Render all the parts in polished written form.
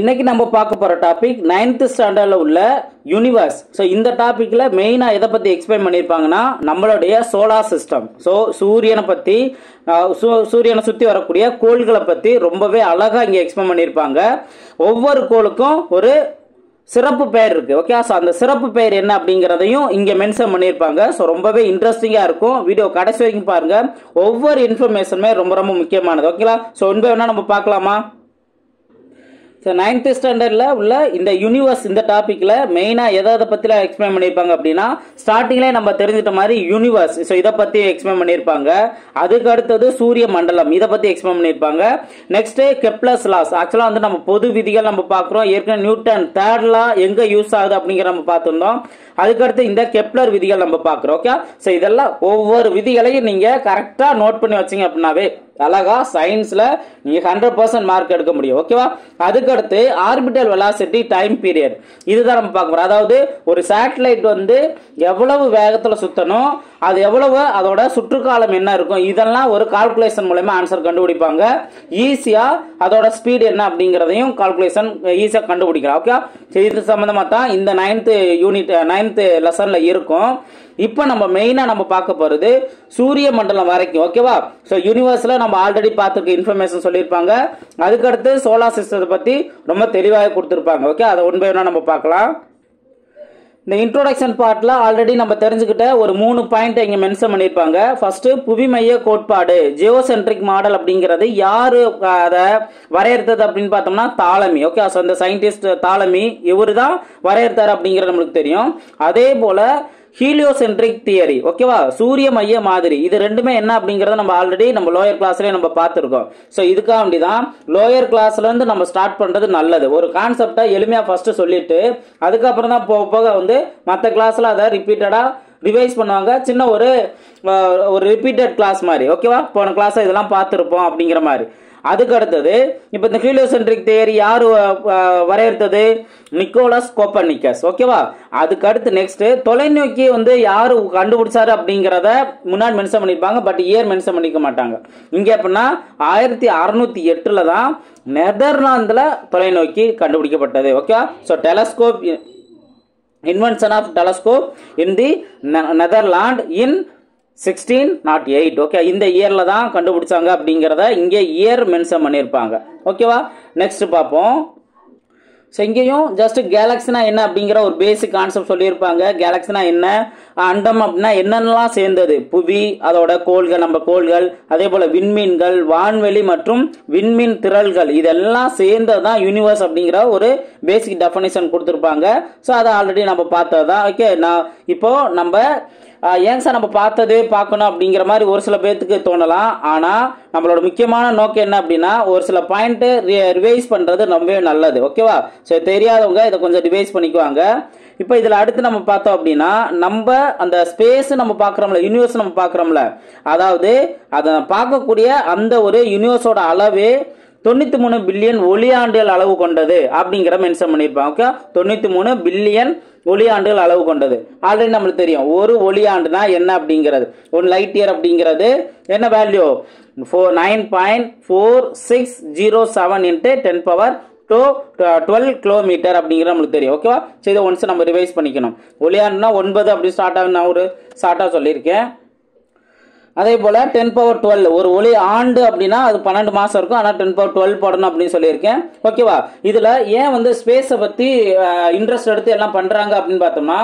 இன்னைக்கு நம்ம பார்க்க போற டாபிக் 9th ஸ்டாண்டர்ட்ல உள்ள யூனிவர்ஸ். சோ இந்த டாபிக்ல மெயினா எதை பத்தி எக்ஸ்பிளைன் பண்ணிருப்பாங்கன்னா நம்மளுடைய சோலார் சிஸ்டம். சோ சூரியனை பத்தி, சூரியனை சுத்தி வரக்கூடிய கோள்களை பத்தி ரொம்பவே அழகா இங்க எக்ஸ்பிளைன் பண்ணிருப்பாங்க. ஒவ்வொரு கோளுக்கும் ஒரு சிறப்பு பெயர் இருக்கு. ஓகே, சோ அந்த சிறப்பு பெயர் என்ன அப்படிங்கறதையும் இங்க மென்ஷன் பண்ணிருப்பாங்க. சோ ரொம்பவே இன்ட்ரெஸ்டிங்கா இருக்கும். வீடியோ கடைசி வரைக்கும் பாருங்க. ஒவ்வொரு இன்ஃபர்மேஷனுமே ரொம்ப ரொம்ப முக்கியமானது. ஓகேங்களா? சோ இன்ப என்ன நம்ம பார்க்கலாமா? ஸோ 9th ஸ்டாண்டர்டில் உள்ள இந்த யூனிவர்ஸ் இந்த டாப்பிக்கில் மெயினாக எதை பற்றிலாம் எக்ஸ்பிளைன் பண்ணியிருப்பாங்க அப்படின்னா, ஸ்டார்டிங்லேயே நம்ம தெரிஞ்சிட்ட மாதிரி யூனிவர்ஸ், ஸோ இதை பற்றி எக்ஸ்பிளைன் பண்ணியிருப்பாங்க. அதுக்கு அடுத்தது சூரிய மண்டலம், இதை பற்றி எக்ஸ்பிளைன் பண்ணியிருப்பாங்க. Next Kepler's laws. ஆக்சுவலாக வந்து நம்ம பொது விதிகள் நம்ம பார்க்குறோம். ஏற்கனவே நியூட்டன் தேர்ட் லா எங்கே யூஸ் ஆகுது அப்படிங்கிற நம்ம பார்த்துருந்தோம். அதுக்கடுத்து இந்த கெப்லர் விதிகள் நம்ம பார்க்குறோம். ஓகே, ஸோ இதெல்லாம் ஒவ்வொரு விதிகளையும் நீங்கள் கரெக்டாக நோட் பண்ணி வச்சிங்க அப்படின்னாவே அழகா சயின்ஸ்ல நீங்க 100% மார்க் எடுக்க முடியும். ஓகேவா? அதுக்கடுத்து ஆர்பிட்டல் வெலாசிட்டி டைம் பீரியட், இதுதான் நம்ம பார்க்க போறோம். அதாவது ஒரு சேட்டலைட் வந்து எவ்வளவு வேகத்துல சுத்தணும், அது எவ்வளவு அதோட சுற்றுக்காலம் என்ன இருக்கும், இதெல்லாம் ஒரு கால்குலேஷன் மூலமா ஆன்சர் கண்டுபிடிப்பாங்க. ஈஸியா அதோட ஸ்பீடு என்ன அப்படிங்கறதையும் கால்குலேஷன் ஈஸியா கண்டுபிடிக்கலாம். ஓகே, இது சம்பந்தமா தான் இந்த 9th லெசன்ல இருக்கும். இப்போ நம்ம மெயினா நம்ம பார்க்க போறது சூரிய மண்டலம் வரைக்கும். ஓகேவா? சோ யூனிவர்ஸ்ல நம்ம ஆல்ரெடி பார்த்துருக்க இன்ஃபர்மேஷன் சொல்லியிருப்பாங்க. அதுக்கடுத்து சோலார் சிஸ்டத்தை பத்தி ரொம்ப தெளிவாக கொடுத்துருப்பாங்க. ஓகே, அதை ஒன் பை ஒன்னா நம்ம பார்க்கலாம். இந்த இன்ட்ரோடக்ஷன் பார்ட்ல ஆல்ரெடி நம்ம தெரிஞ்சுக்கிட்ட ஒரு 3 பாயிண்ட் இங்க மென்ஷன் பண்ணியிருப்பாங்க. ஃபர்ஸ்ட், புவி மைய கோட்பாடு, ஜியோ சென்ட்ரிக் மாடல் அப்படிங்கிறது யாரு அதை வரையறுத்தது அப்படின்னு பார்த்தோம்னா தாலமி. ஓகே, ஸோ இந்த சயின்டிஸ்ட் தாலமி இவரு தான் வரையறுத்தாரு அப்படிங்கிறது நம்மளுக்கு தெரியும். அதே போல ஹீலியோசென்ட்ரிக் தியரி. ஓகேவா? சூரிய மைய மாதிரி. இது ரெண்டுமே என்ன அப்படிங்கறத நம்ம ஆல்ரெடி நம்ம லோயர் கிளாஸ்லயே நம்ம பார்த்துருக்கோம். ஸோ இதுக்காக வேண்டிதான் லோயர் கிளாஸ்ல இருந்து நம்ம ஸ்டார்ட் பண்றது நல்லது. ஒரு கான்செப்டை எளிமையா ஃபர்ஸ்ட் சொல்லிட்டு அதுக்கப்புறம் தான் போக போக வந்து மற்ற கிளாஸ்ல அதை ரிப்பீட்டடா ரிவைஸ் பண்ணுவாங்க. சின்ன ஒரு ரிப்பீட்டட் கிளாஸ் மாதிரி. ஓகேவா? போன கிளாஸ் இதெல்லாம் பார்த்துருப்போம் அப்படிங்கிற மாதிரி. அதுக்கு அடுத்தது இப்போ இந்த ஹீலியோசென்ட்ரிக் தியரி யார் வரையறுத்தது? Nicolas Copernicus. ஓகேவா? அதுக்கு அடுத்து நெக்ஸ்ட் தொலைநோக்கி வந்து யார் கண்டுபிடிச்சாரு அப்படிங்கிறத முன்னாடி மென்ஷன் பண்ணியிருப்பாங்க. பட் இயர் மென்ஷன் பண்ணிக்க மாட்டாங்க. இங்கே எப்படின்னா 1608 தான் நெதர்லாந்தில் தொலைநோக்கி கண்டுபிடிக்கப்பட்டது. Okay, so telescope invention of telescope in the Netherland in 1608. Okay, இந்த இயர்ல தான் கண்டுபிடிச்சாங்க அப்படிங்கிறத இங்கே இயர் மென்ஷன் பண்ணியிருப்பாங்க. ஓகேவா? நெக்ஸ்ட் பார்ப்போம். ஸோ இங்கேயும் ஜஸ்ட் கேலக்ஸினா என்ன அப்படிங்கிற ஒரு பேசிக் கான்செப்ட் சொல்லியிருப்பாங்க. கேலக்ஸினா என்ன, அண்டம் அப்படின்னா என்னென்னலாம் சேர்ந்தது, புவி, அதோட கோள்கள், நம்ம கோள்கள், அதே போல் விண்மீன்கள், வான்வெளி மற்றும் விண்மீன் திரள்கள், இதெல்லாம் சேர்ந்தது தான் யூனிவர்ஸ் அப்படிங்கிற ஒரு பேசிக் டெஃபனிஷன் கொடுத்துருப்பாங்க. ஸோ அதை ஆல்ரெடி நம்ம பார்த்தது தான். ஓகே, நான் இப்போது நம்ம ஏன் சார் நம்ம பார்த்தது பார்க்கணும் அப்படிங்கிற மாதிரி ஒரு சில பேர்த்துக்கு தோணலாம். ஆனால் நம்மளோட முக்கியமான நோக்கம் என்ன அப்படின்னா ஒரு சில பாயிண்ட்டு ரிவைஸ் பண்ணுறது ரொம்பவே நல்லது. ஓகேவா? ஸோ தெரியாதவங்க இதை கொஞ்சம் ரிவைஸ் பண்ணிக்குவாங்க. இப்போ இதில் அடுத்து நம்ம பார்த்தோம் அப்படின்னா நம்ம அந்த ஸ்பேஸ் நம்ம பார்க்குறோம்ல, யூனிவர்ஸ் நம்ம பார்க்குறோம்ல, அதாவது அதை பார்க்கக்கூடிய அந்த ஒரு யூனிவர்ஸோட அளவு 93 பில்லியன் ஒளியாண்டுகள் அளவு கொண்டது அப்படிங்கிற மென்ஷன் பண்ணியிருப்பாங்க. ஓகே, 93 பில்லியன் ஒளியாண்டுகள் அளவு கொண்டது. ஆல்ரெடி நம்மளுக்கு தெரியும் ஒரு ஒளியாண்டுனா என்ன அப்படிங்கிறது. ஒரு லைட் இயர் அப்படிங்கிறது என்ன வேல்யூ, 9.4607 × 10⁻¹2 கிலோமீட்டர் அப்படிங்கிற நம்மளுக்கு தெரியும். ஓகேவா? ஸோ இதை ஒன்ஸ் நம்ம ரிவைஸ் பண்ணிக்கணும். ஒளியாண்டுனா 9 அப்படி ஸ்டார்ட் ஆகும். நான் ஒரு ஸ்டார்டாக சொல்லியிருக்கேன். அதே போல் 10⁻¹2 ஒரு ஒளி ஆண்டு அப்படின்னா அது 12 மாதம் இருக்கும். ஆனால் 10⁻¹2 போடணும் அப்படின்னு சொல்லியிருக்கேன். ஓகேவா? இதில் ஏன் வந்து ஸ்பேஸை பற்றி இன்ட்ரெஸ்ட் எடுத்து எல்லாம் பண்ணுறாங்க அப்படின்னு பார்த்தோம்னா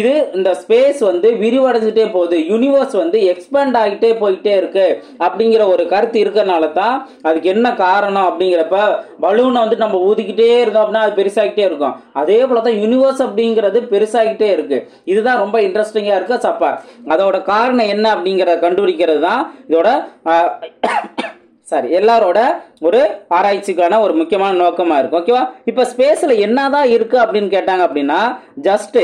இது இந்த ஸ்பேஸ் வந்து விரிவடைஞ்சிட்டே போகுது, யூனிவர்ஸ் வந்து எக்ஸ்பேண்ட் ஆகிட்டே போயிட்டே இருக்கு அப்படிங்கிற ஒரு கருத்து இருக்கிறனால தான். அதுக்கு என்ன காரணம் அப்படிங்கிறப்ப பலூனை வந்து நம்ம ஊதிக்கிட்டே இருந்தோம் அப்படின்னா அது பெருசாகிட்டே இருக்கும். அதே போல் தான் யூனிவர்ஸ் அப்படிங்கிறது பெருசாகிட்டே இருக்கு. இதுதான் ரொம்ப இன்ட்ரெஸ்டிங்காக இருக்கு. சப்பா அதோட காரணம் என்ன அப்படிங்கிறத கண்டு தான் இதோட எல்லாரோட ஒரு ஆராய்ச்சிக்கான ஒரு முக்கியமான நோக்கமா இருக்கும். ஓகேவா? இப்ப ஸ்பேஸ்ல என்னதான் இருக்கு அப்படின்னு கேட்டாங்க அப்படின்னா ஜஸ்ட்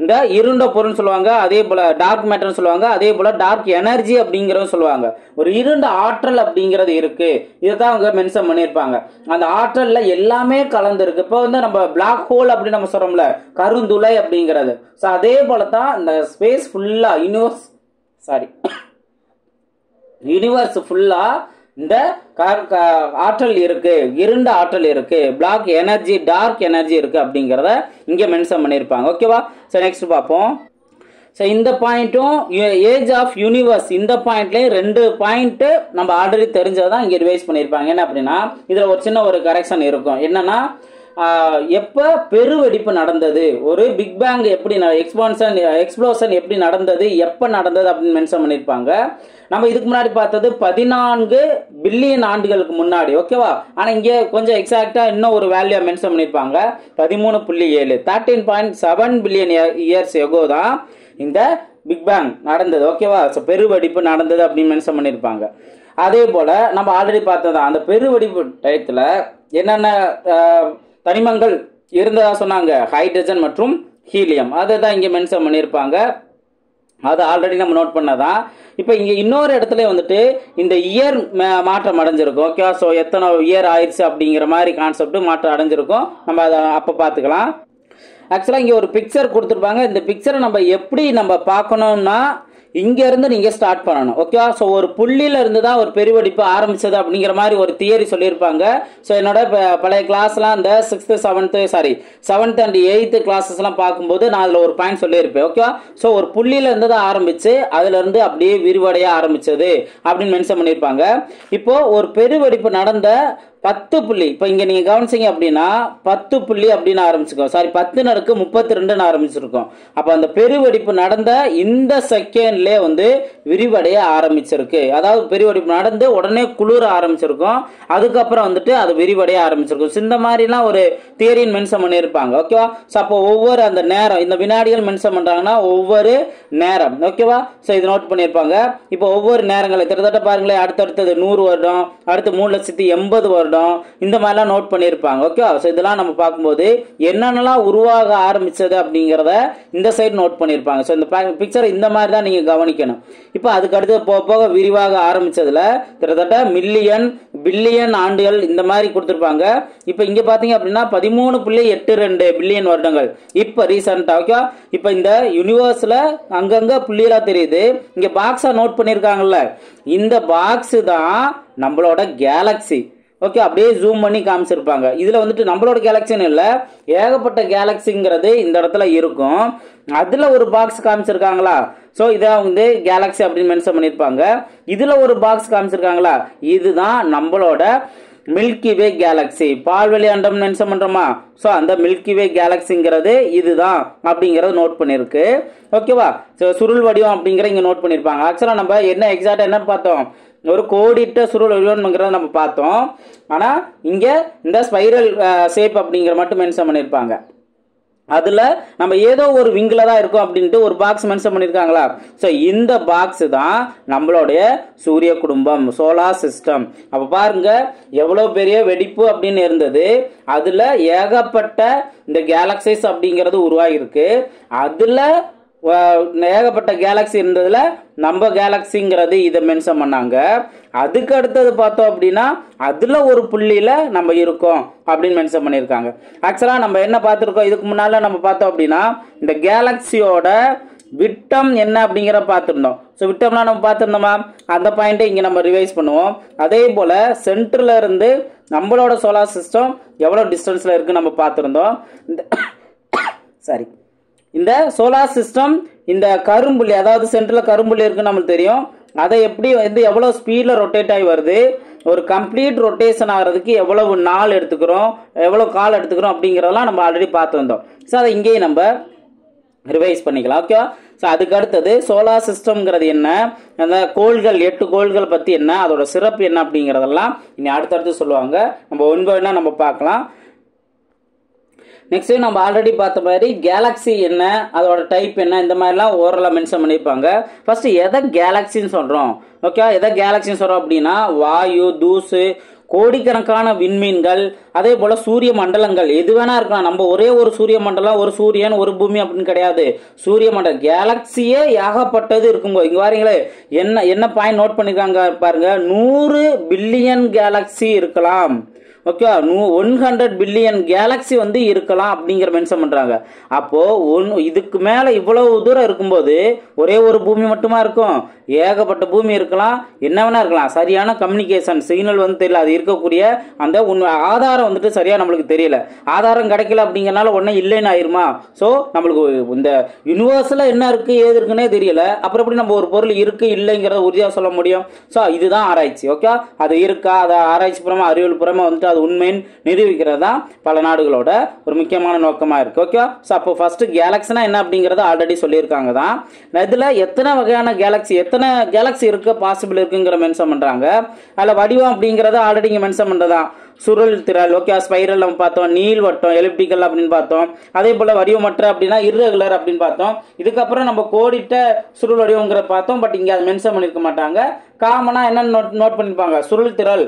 இந்த இருண்ட பொருள்னு சொல்லுவாங்க, அதே போல டார்க் மேட்டர்னு சொல்லுவாங்க, அதே போல டார்க் எனர்ஜி அப்படிங்கறத சொல்லுவாங்க. ஒரு இருண்ட ஆற்றல் அப்படிங்கிறது இருக்கு. இதைதான் அவங்க மென்ஷன் பண்ணியிருப்பாங்க. அந்த ஆற்றல்ல எல்லாமே கலந்துருக்கு. இப்போ வந்து நம்ம பிளாக் ஹோல் அப்படின்னு நம்ம சொல்றோம்ல, கருந்துளை அப்படிங்கிறது. ஸோ அதே போலதான் இந்த ஸ்பேஸ் ஃபுல்லா யூனிவர்ஸ் ஃபுல்லா இந்த ஆற்றல் இருக்கு, இருண்ட ஆற்றல் இருக்கு, பிளாக் எனர்ஜி, டார்க் எனர்ஜி இருக்கு அப்படிங்கறத இங்க மென்ஷன் பண்ணிருப்பாங்க. ஓகேவா? சோ நெக்ஸ்ட் பாப்போம். சோ இந்த பாயிண்டும் ஏஜ் ஆஃப் யூனிவர்ஸ், இந்த பாயிண்ட்லயும் ரெண்டு பாயிண்ட் நம்ம ஆல்ரெடி தெரிஞ்சதான் இங்க ரிவைஸ் பண்ணிருப்பாங்க. என்ன அப்படின்னா இதுல ஒரு சின்ன ஒரு கரெக்ஷன் இருக்கும். என்னன்னா எப்போ பெருவெடிப்பு நடந்தது, ஒரு பிக் பேங் எப்படி எக்ஸ்ப்ளோஷன் எப்படி நடந்தது, எப்போ நடந்தது அப்படின்னு மென்ஷன் பண்ணியிருப்பாங்க. நம்ம இதுக்கு முன்னாடி பார்த்தது 14 பில்லியன் ஆண்டுகளுக்கு முன்னாடி. ஓகேவா? ஆனால் இங்கே கொஞ்சம் எக்ஸாக்டாக இன்னும் ஒரு வேல்யூ மென்ஷன் பண்ணியிருப்பாங்க. 13.7 13.7 பில்லியன் இயர்ஸ் எகோ தான் இந்த பிக் பேங் நடந்தது. ஓகேவா? ஸோ பெருவெடிப்பு நடந்தது அப்படின்னு மென்ஷன் பண்ணியிருப்பாங்க. அதே போல் நம்ம ஆல்ரெடி பார்த்ததான் அந்த பெருவெடிப்பு டயத்தில் என்னென்ன தனிமங்கள் இருந்ததாக சொன்னாங்க, ஹைட்ரஜன் மற்றும் ஹீலியம், அதை தான் இங்கே மென்ஷன் பண்ணியிருப்பாங்க. அது ஆல்ரெடி நம்ம நோட் பண்ணதான். இப்போ இங்கே இன்னொரு இடத்துல வந்துட்டு இந்த இயர் மாற்றம் அடைஞ்சிருக்கும். ஓகே, ஸோ எத்தனை இயர் ஆயிடுச்சு அப்படிங்கிற மாதிரி கான்செப்ட் மாற்றம் அடைஞ்சிருக்கும். நம்ம அதை அப்போ பார்த்துக்கலாம். ஆக்சுவலாக இங்கே ஒரு பிக்சர் கொடுத்துருப்பாங்க. இந்த பிக்சரை நம்ம எப்படி நம்ம பார்க்கணும்னா இங்கேருந்து நீங்கள் ஸ்டார்ட் பண்ணணும். ஓகே, ஸோ ஒரு புள்ளியிலேருந்து தான் ஒரு பெருவெடிப்பு ஆரம்பித்தது அப்படிங்கிற மாதிரி ஒரு தியரி சொல்லியிருப்பாங்க. ஸோ என்னோட பழைய கிளாஸ்லாம் இந்த 7th and 8th கிளாஸஸ்லாம் பார்க்கும்போது நான் அதில் ஒரு பாயிண்ட் சொல்லியிருப்பேன். ஓகே, ஸோ ஒரு புள்ளியிலேருந்து தான் ஆரம்பித்து அதுலேருந்து அப்படியே விரிவடைய ஆரம்பித்தது அப்படின்னு மென்ஷன் பண்ணியிருப்பாங்க. இப்போது ஒரு பெருவெடிப்பு நடந்த 10 புள்ளி, இப்போ இங்கே நீங்கள் கவனிச்சிங்க அப்படின்னா 10 புள்ளி அப்படின்னு ஆரம்பிச்சிருக்கோம். 10:32 ஆரம்பிச்சிருக்கோம். அப்போ அந்த பெருவெடிப்பு நடந்த இந்த செகண்ட்லேயே வந்து விரிவடைய ஆரம்பிச்சிருக்கு. அதாவது பெருவெடிப்பு நடந்து உடனே குளிர ஆரம்பிச்சிருக்கோம், அதுக்கப்புறம் வந்துட்டு அது விரிவடைய ஆரம்பிச்சிருக்கும். இந்த மாதிரிலாம் ஒரு தியரின் மென்ஷன் பண்ணியிருப்பாங்க. ஓகேவா? ஸோ அப்போ ஒவ்வொரு அந்த நேரம், இந்த வினாடிகள் மென்ஷன் பண்ணுறாங்கன்னா ஒவ்வொரு நேரம். ஓகேவா? ஸோ இது நோட் பண்ணியிருப்பாங்க. இப்போ ஒவ்வொரு நேரங்களை கிட்டத்தட்ட பாருங்களேன், அடுத்தடுத்தது 100 வருடம், அடுத்து 3,80,000 வருடம், இந்த மாதிரி நோட் பண்ணிருப்பாங்க. ஓகே, சோ இதெல்லாம் நம்ம பாக்கும்போது என்னென்னலாம் உருவாக ஆரம்பிச்சது அப்படிங்கறத இந்த சைடு நோட் பண்ணிருப்பாங்க. சோ இந்த பிக்சர் இந்த மாதிரி தான் நீங்க கவனிக்கணும். இப்போ அதுக்கு அடுத்து போக போக விரிவாக ஆரம்பிச்சதுல கிட்டத்தட்ட மில்லியன், பில்லியன் ஆண்டுகள் இந்த மாதிரி கொடுத்துருப்பாங்க. இப்போ இங்க பாத்தீங்க அப்படின்னா 13.82 பில்லியன் வருடங்கள் இப்போ ரீசெண்டா. ஓகே, இப்போ இந்த யூனிவர்ஸ்ல அங்கங்க புள்ளியா தெரியுது. இங்க பாக்ஸா நோட் பண்ணிருக்காங்கல்ல, இந்த பாக்ஸ் தான் நம்மளோட கேலக்சி. ஓகே, அப்படியே ஜூம் பண்ணி காமிச்சிருப்பாங்க. இதில் வந்துட்டு நம்மளோட கேலக்சின்னு இல்லை, ஏகப்பட்ட கேலக்சிங்கிறது இந்த இடத்துல இருக்கும். அதில் ஒரு பாக்ஸ் காமிச்சிருக்காங்களா, ஸோ இதை வந்து கேலக்சி அப்படின்னு மென்ஷன் பண்ணியிருப்பாங்க. இதில் ஒரு பாக்ஸ் காமிச்சிருக்காங்களா, இதுதான் நம்மளோட மில்கி வே கேலக்சி, பால்வெளி அண்டம் மென்ஷன் பண்ணுறோமா, ஸோ அந்த மில்கி வே கேலக்சிங்கிறது இதுதான் அப்படிங்கிறத நோட் பண்ணியிருக்கு. ஓகேவா? ஸோ சுருள் வடிவம் அப்படிங்கிற இங்கே நோட் பண்ணியிருப்பாங்க. ஆக்சுவலாக நம்ம என்ன எக்ஸாக்டாக என்ன பார்த்தோம், ஒரு கோடிட்ட சுருள் வடிவம்ங்கிறத நம்ம பார்த்தோம். ஆனால் இங்கே இந்த ஸ்பைரல் ஷேப் அப்படிங்கிற மட்டும் மென்ஷன் பண்ணியிருப்பாங்க. அதில் நம்ம ஏதோ ஒரு விங்கில் தான் இருக்கும் அப்படின்ட்டு ஒரு பாக்ஸ் மென்ஷன் பண்ணியிருக்காங்களா, ஸோ இந்த பாக்ஸ் தான் நம்மளுடைய சூரிய குடும்பம், சோலார் சிஸ்டம். அப்போ பாருங்கள் எவ்வளோ பெரிய வெடிப்பு அப்படின்னு இருந்தது, அதில் ஏகப்பட்ட இந்த கேலக்சிஸ் அப்படிங்கிறது உருவாகிருக்கு. அதில் ஏகப்பட்ட கேலக்சி இருந்ததுல நம்ம கேலக்சிங்கிறது இதை மென்ஷன் பண்ணாங்க. அதுக்கு அடுத்தது பார்த்தோம் அப்படின்னா அதில் ஒரு புள்ளியில் நம்ம இருக்கோம் அப்படின்னு மென்ஷன் பண்ணியிருக்காங்க. ஆக்சுவலாக நம்ம என்ன பார்த்துருக்கோம், இதுக்கு முன்னால் நம்ம பார்த்தோம் அப்படின்னா இந்த கேலக்சியோட விட்டம் என்ன அப்படிங்கிற பார்த்துருந்தோம். ஸோ விட்டம்லாம் நம்ம பார்த்துருந்தோமா, அந்த பாயிண்ட்டை இங்கே நம்ம ரிவைஸ் பண்ணுவோம். அதே போல் சென்டரில் இருந்து நம்மளோட சோலார் சிஸ்டம் எவ்வளோ டிஸ்டன்ஸில் இருக்குன்னு நம்ம பார்த்துருந்தோம். இந்த சோலார் சிஸ்டம் இந்த கரும்புள்ளி, அதாவது சென்டரில் கரும்புள்ளி இருக்குன்னு நம்மளுக்கு தெரியும். அதை எப்படி வந்து எவ்வளோ ஸ்பீடில் ரொட்டேட் ஆகி வருது, ஒரு கம்ப்ளீட் ரொட்டேஷன் ஆகிறதுக்கு எவ்வளவு நாள் எடுத்துக்கிறோம், எவ்வளோ கால் எடுத்துக்கிறோம் அப்படிங்கிறதெல்லாம் நம்ம ஆல்ரெடி பார்த்துருந்தோம். ஸோ அதை இங்கேயும் நம்ம ரிவைஸ் பண்ணிக்கலாம். ஓகே, ஸோ அதுக்கு அடுத்தது சோலார் சிஸ்டம்ங்கிறது என்ன, அந்த கோள்கள் 8 கோள்கள் பற்றி என்ன, அதோட சிறப்பு என்ன அப்படிங்கிறதெல்லாம் இனி அடுத்தடுத்து சொல்லுவாங்க. நம்ம ஒன்பதுனா நம்ம பார்க்கலாம். நெக்ஸ்ட் நம்ம ஆல்ரெடி பார்த்த மாதிரி கேலக்சி என்ன, அதோட டைப் என்ன, இந்த மாதிரிலாம் ஓரளவு மென்ஷன் பண்ணியிருப்பாங்க. ஃபர்ஸ்ட் எதை கேலக்சின்னு சொல்கிறோம். ஓகே, எதை கேலக்சின்னு சொல்கிறோம் அப்படின்னா வாயு, தூசு, கோடிக்கணக்கான விண்மீன்கள், அதே போல் சூரிய மண்டலங்கள் எது வேணா இருக்கலாம். நம்ம ஒரே ஒரு சூரிய மண்டலம், ஒரு சூரியன், ஒரு பூமி அப்படின்னு கிடையாது. சூரிய மண்டலம் கேலக்சியே ஏகப்பட்டது இருக்கும்போது இங்கே வாரீங்களே என்ன என்ன பாயிண்ட் நோட் பண்ணியிருக்காங்க பாருங்க, 100 பில்லியன் கேலக்சி இருக்கலாம், ஓகே 100 பில்லியன் கேலக்ஸி வந்து இருக்கலாம் அப்படிங்கற மென்ஷன் பண்றாங்க. அப்போ இதுக்கு மேல இவ்வளவு தூரம் இருக்கும்போது ஒரே ஒரு பூமி மட்டுமா இருக்கும்? ஏகப்பட்ட பூமி இருக்கலாம், என்னவனா இருக்கலாம். சரியான கம்யூனிகேஷன் சிக்னல் வந்து தெரியல, அது இருக்கக்கூடிய அந்த ஆதாரம் வந்துட்டு சரியா நமக்கு தெரியல. ஆதாரம் கிடைக்கல அப்படிங்கறனால ஒண்ணே இல்லைன்னு ஆயிருமா? சோ நமக்கு இந்த யுனிவர்ஸ்ல என்ன இருக்கு ஏது இருக்குன்னே தெரியல, அப்புறம் எப்படி நம்ம ஒரு பொருள் இருக்கு இல்லைங்கறத உறுதியா சொல்ல முடியும்? சோ இதுதான் ஆராய்ச்சி. ஓகே அது இருக்கா, அது ஆராய்ச்சி புறமா அறிவியல் புறமா வந்துட்டு அது உண்மைன்னு நிரூபிக்கிறதா பல நாடுகளோட ஒரு முக்கியமான நோக்கமா இருக்கு. ஓகே சோ அப்போ ஃபர்ஸ்ட் கேலக்ஸினா என்ன அப்படிங்கறத ஆல்ரெடி சொல்லியிருக்காங்க தான். இதுல எத்தனை வகையான கேலக்ஸி இருக்கு பாசிபிள் இருக்குங்கற மென்ஷன் பண்றாங்க. அதுல வடிவம் அப்படிங்கறது ஆல்ரெடி இங்க மென்ஷன் பண்றதா சுருள் திரள், ஓகே ஸ்பைரல் நம்ம பார்த்தோம், நீள்வட்டம் எலிப்டிக்கல் அப்படின்னு பார்த்தோம், அதே போல வடிவமற்ற அப்படின்னா இர்ரெகுலர் அப்படின்னு பார்த்தோம், இதுக்கப்புறம் நம்ம கோடிட்ட சுருள் வடிவங்கிற பார்த்தோம். பட் இங்க அதை மென்ஷன் பண்ணிருக்க மாட்டாங்க. காமனா என்ன நோட் பண்ணிருப்பாங்க, சுருள் திரள்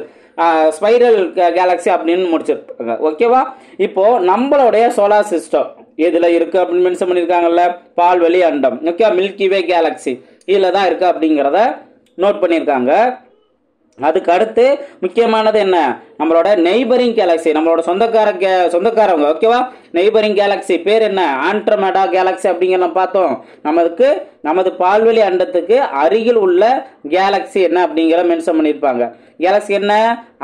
ஸ்பைரல் கேலக்ஸி அப்படின்னு முடிச்சிருப்பாங்க. ஓகேவா இப்போ நம்மளுடைய சோலார் சிஸ்டம் இதுல இருக்கு அப்படின்னு மென்ஷன் பண்ணிருக்காங்கல்ல, பால்வெளி அண்டம் ஓகே மில்கி வே கேலக்சி இதுல தான் இருக்கு அப்படிங்கிறத நோட் பண்ணியிருக்காங்க. அதுக்கு அடுத்து முக்கியமானது என்ன, நம்மளோட நெய்பரிங் கேலக்சி, நம்மளோட சொந்தக்காரங்க ஓகேவா நெய்பரிங் கேலக்சி பேர் என்ன, ஆண்ட்ரோமெடா கேலக்சி அப்படிங்கிற பார்த்தோம். நமது பால்வெளி அண்டத்துக்கு அருகில் உள்ள கேலக்சி என்ன அப்படிங்கிற மென்ஷன் பண்ணியிருப்பாங்க. கேலக்சி என்ன,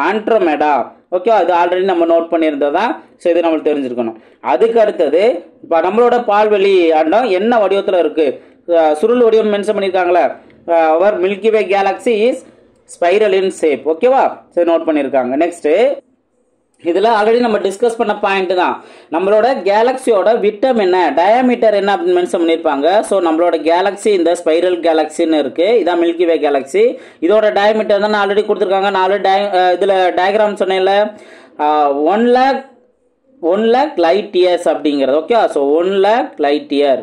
ஆண்ட்ரோமெடா. ஓகே அது ஆல்ரெடி நம்ம நோட் பண்ணியிருந்ததா, ஸோ இது நம்மளுக்கு தெரிஞ்சிருக்கணும். அதுக்கு அடுத்தது இப்போ நம்மளோட பால்வெளி அண்டம் என்ன வடிவத்தில் இருக்கு, சுருள் வடிவம் மென்ஷன் பண்ணியிருக்காங்களே, அவர் milky way galaxy is spiral in shape. ஓகேவா சரி நோட் பண்ணியிருக்காங்க. நெக்ஸ்ட் இதில் ஆல்ரெடி நம்ம டிஸ்கஸ் பண்ண பாயிண்ட் தான், நம்மளோட கேலக்ஸியோட விட்டம் என்ன, டயாமீட்டர் என்ன அப்படின்னு மென்ஷன் பண்ணியிருப்பாங்க. ஸோ நம்மளோட கேலக்ஸி இந்த ஸ்பைரல் கேலக்ஸின்னு இருக்குது, இதான் மில்கி வே கேலக்ஸி, இதோட டயாமீட்டர் தான் ஆல்ரெடி கொடுத்துருக்காங்க. நான் ஆல்ரெடி இதில் டயக்ராம் சொன்னேன்ல 1 லேக் லைட் இயர்ஸ் அப்படிங்கிறது. Okay so 1 lakh light year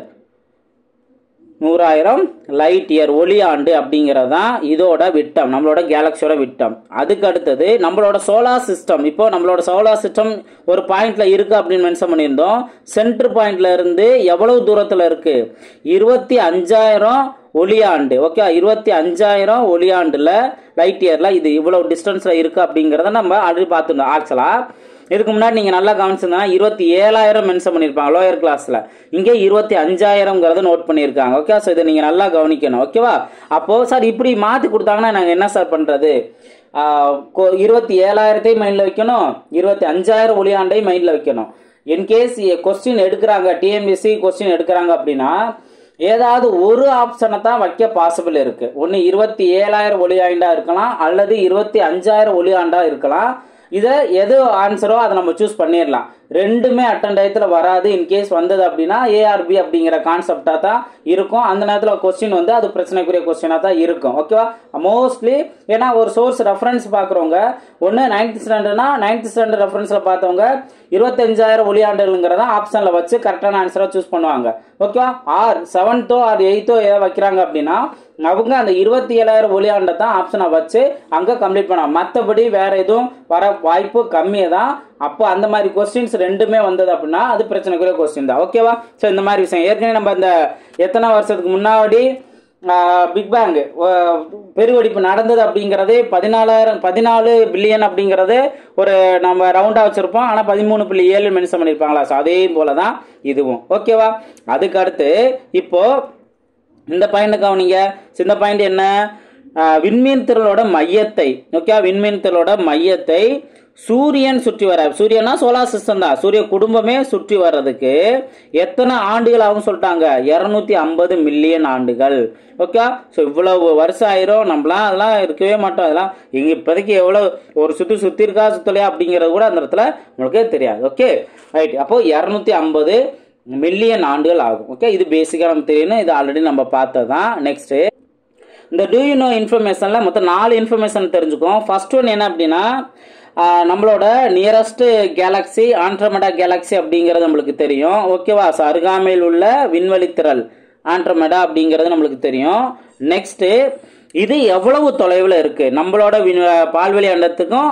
100,000 light year ஒளியாண்டு அப்படிங்கிறது தான் இதோட விட்டம், நம்மளோட கேலக்ஸியோட விட்டம். அதுக்கு அடுத்தது நம்மளோட சோலார் சிஸ்டம், இப்போ நம்மளோட சோலார் சிஸ்டம் ஒரு பாயிண்ட்ல இருக்கு அப்படின்னு மென்ஷன் பண்ணியிருந்தோம். சென்டர் பாயிண்ட்ல இருந்து எவ்வளவு தூரத்தில் இருக்கு, 25,000 ஒளியாண்டு. ஓகே 25,000 ஒளியாண்டுல லைட் இயர்ல இது இவ்வளவு டிஸ்டன்ஸ்ல இருக்கு அப்படிங்கிறத நம்ம ஆல்ரெடி பார்த்துருந்தோம். ஆக்சுவலா இதுக்கு முன்னாடி நீங்க நல்லா கவனிச்சிருந்தா 27,000 மென்ஷன் பண்ணிருப்பாங்க லோயர் கிளாஸ்ல, இங்கே 25,000 நோட் பண்ணிருக்காங்க. ஓகே சோ இதை நீங்க நல்லா கவனிக்கணும். ஓகேவா அப்போ சார் இப்படி மாத்தி கொடுத்தாங்கன்னா நாங்க என்ன சார் பண்றது, 27,000 மைண்ட்ல வைக்கணும், 25,000 ஒளியாண்டையும் மைண்ட்ல வைக்கணும். இன்கேஸ் கொஸ்டின் எடுக்கிறாங்க, டிஎன்பிஎஸ்சி கொஸ்டின் எடுக்கிறாங்க அப்படின்னா ஏதாவது ஒரு ஆப்ஷனை தான் வைக்க பாசிபிள் இருக்கு. ஒன்னு 27,000 ஒளியாண்டா இருக்கலாம், அல்லது 25,000 ஒளியாண்டா இருக்கலாம். இதை எது ஆன்சரோ அதை நம்ம சூஸ் பண்ணிடலாம். ரெண்டுமே அட்டண்டயத்தில் வராது. இன்கேஸ் வந்தது அப்படின்னா ஏஆர்பி அப்படிங்கிற கான்செப்டாக தான் இருக்கும். அந்த நேரத்தில் கொஸ்டின் வந்து அது பிரச்சனைக்குரிய கொஸ்டினாக தான் இருக்கும். ஓகேவா மோஸ்ட்லி ஏன்னா ஒரு சோர்ஸ் ரெஃபரன்ஸ் பார்க்குறவங்க ஒன்று 9th ஸ்டாண்டர்ட்னா 9th ஸ்டாண்டர்ட் ரெஃபரன்ஸில் பார்த்தவங்க 25,000 ஒளியாண்டுங்கிறத ஆப்ஷனில் வச்சு கரெக்டான ஆன்சராக சூஸ் பண்ணுவாங்க. ஓகேவா ஆர் 7th or 8th ஏதாவது வைக்கிறாங்க அப்படின்னா அவங்க அந்த 27,000 ஒளியாண்டை தான் ஆப்ஷனை வச்சு அங்கே கம்ப்ளீட் பண்ணுவாங்க. மற்றபடி வேற எதுவும் வர வாய்ப்பு கம்மியாக தான். அப்போ அந்த மாதிரி கொஸ்டின்ஸ் ரெண்டுமே வந்தது அப்படின்னா அது பிரச்சனைக்குரிய கொஸ்டின் தான். ஓகேவா ஸோ இந்த மாதிரி விஷயம் ஏற்கனவே நம்ம இந்த எத்தனை வருஷத்துக்கு முன்னாடி பிக்பேங்கு பெருவெடிப்பு நடந்தது அப்படிங்கிறது 14 பில்லியன் அப்படிங்கிறது ஒரு நம்ம ரவுண்டாக வச்சுருப்போம். ஆனால் 13.7 மென்ஷன் பண்ணியிருப்பாங்களா, ஸோ அதே போல தான் இதுவும். ஓகேவா அதுக்கு அடுத்து இப்போ இந்த பாயிண்ட் கவனிங்க. இந்த பாயிண்ட் என்ன, விண்மீன் திரளோட மையத்தை ஓகே விண்மீன் திரளோட மையத்தை சூரியன் சுற்றி வர, சூரியனா சோலார் சிஸ்டம் தான், சூரிய குடும்பமே சுற்றி வர்றதுக்கு எத்தனை ஆண்டுகள் ஆகும் சொல்லிட்டாங்க, 250 மில்லியன் ஆண்டுகள். ஓகே ஸோ இவ்வளவு வருஷம் ஆயிரும், நம்மளாம் அதெல்லாம் இருக்கவே மாட்டோம். அதெல்லாம் இங்கே இப்போதைக்கு எவ்வளோ ஒரு சுற்றி இருக்கா சுற்றலையா அப்படிங்கிறது கூட அந்த இடத்துல உங்களுக்கே தெரியாது. ஓகே ரைட் அப்போ 250 மில்லியன் ஆண்டுகள் ஆகும். ஓகே இது பேசிக்காக நமக்கு தெரியணும், இது ஆல்ரெடி நம்ம பார்த்ததான். நெக்ஸ்ட் இந்த டூ யூ நோ இன்ஃபர்மேஷன்ல மொத்தம் 4 இன்ஃபர்மேஷன் தெரிஞ்சுக்கோம். ஃபர்ஸ்ட் ஒன் என்ன அப்படின்னா நம்மளோட நியரஸ்ட் கேலக்ஸி ஆண்ட்ரோமெடா கேலக்ஸி அப்படிங்கிறது நம்மளுக்கு தெரியும். ஓகேவா ஸோ அருகாமையில் உள்ள விண்வெளி திரள் ஆண்ட்ரோமெடா அப்படிங்கிறது நம்மளுக்கு தெரியும். நெக்ஸ்ட்டு இது எவ்வளவு தொலைவில் இருக்குது, நம்மளோட பால்வெளி அண்டத்துக்கும்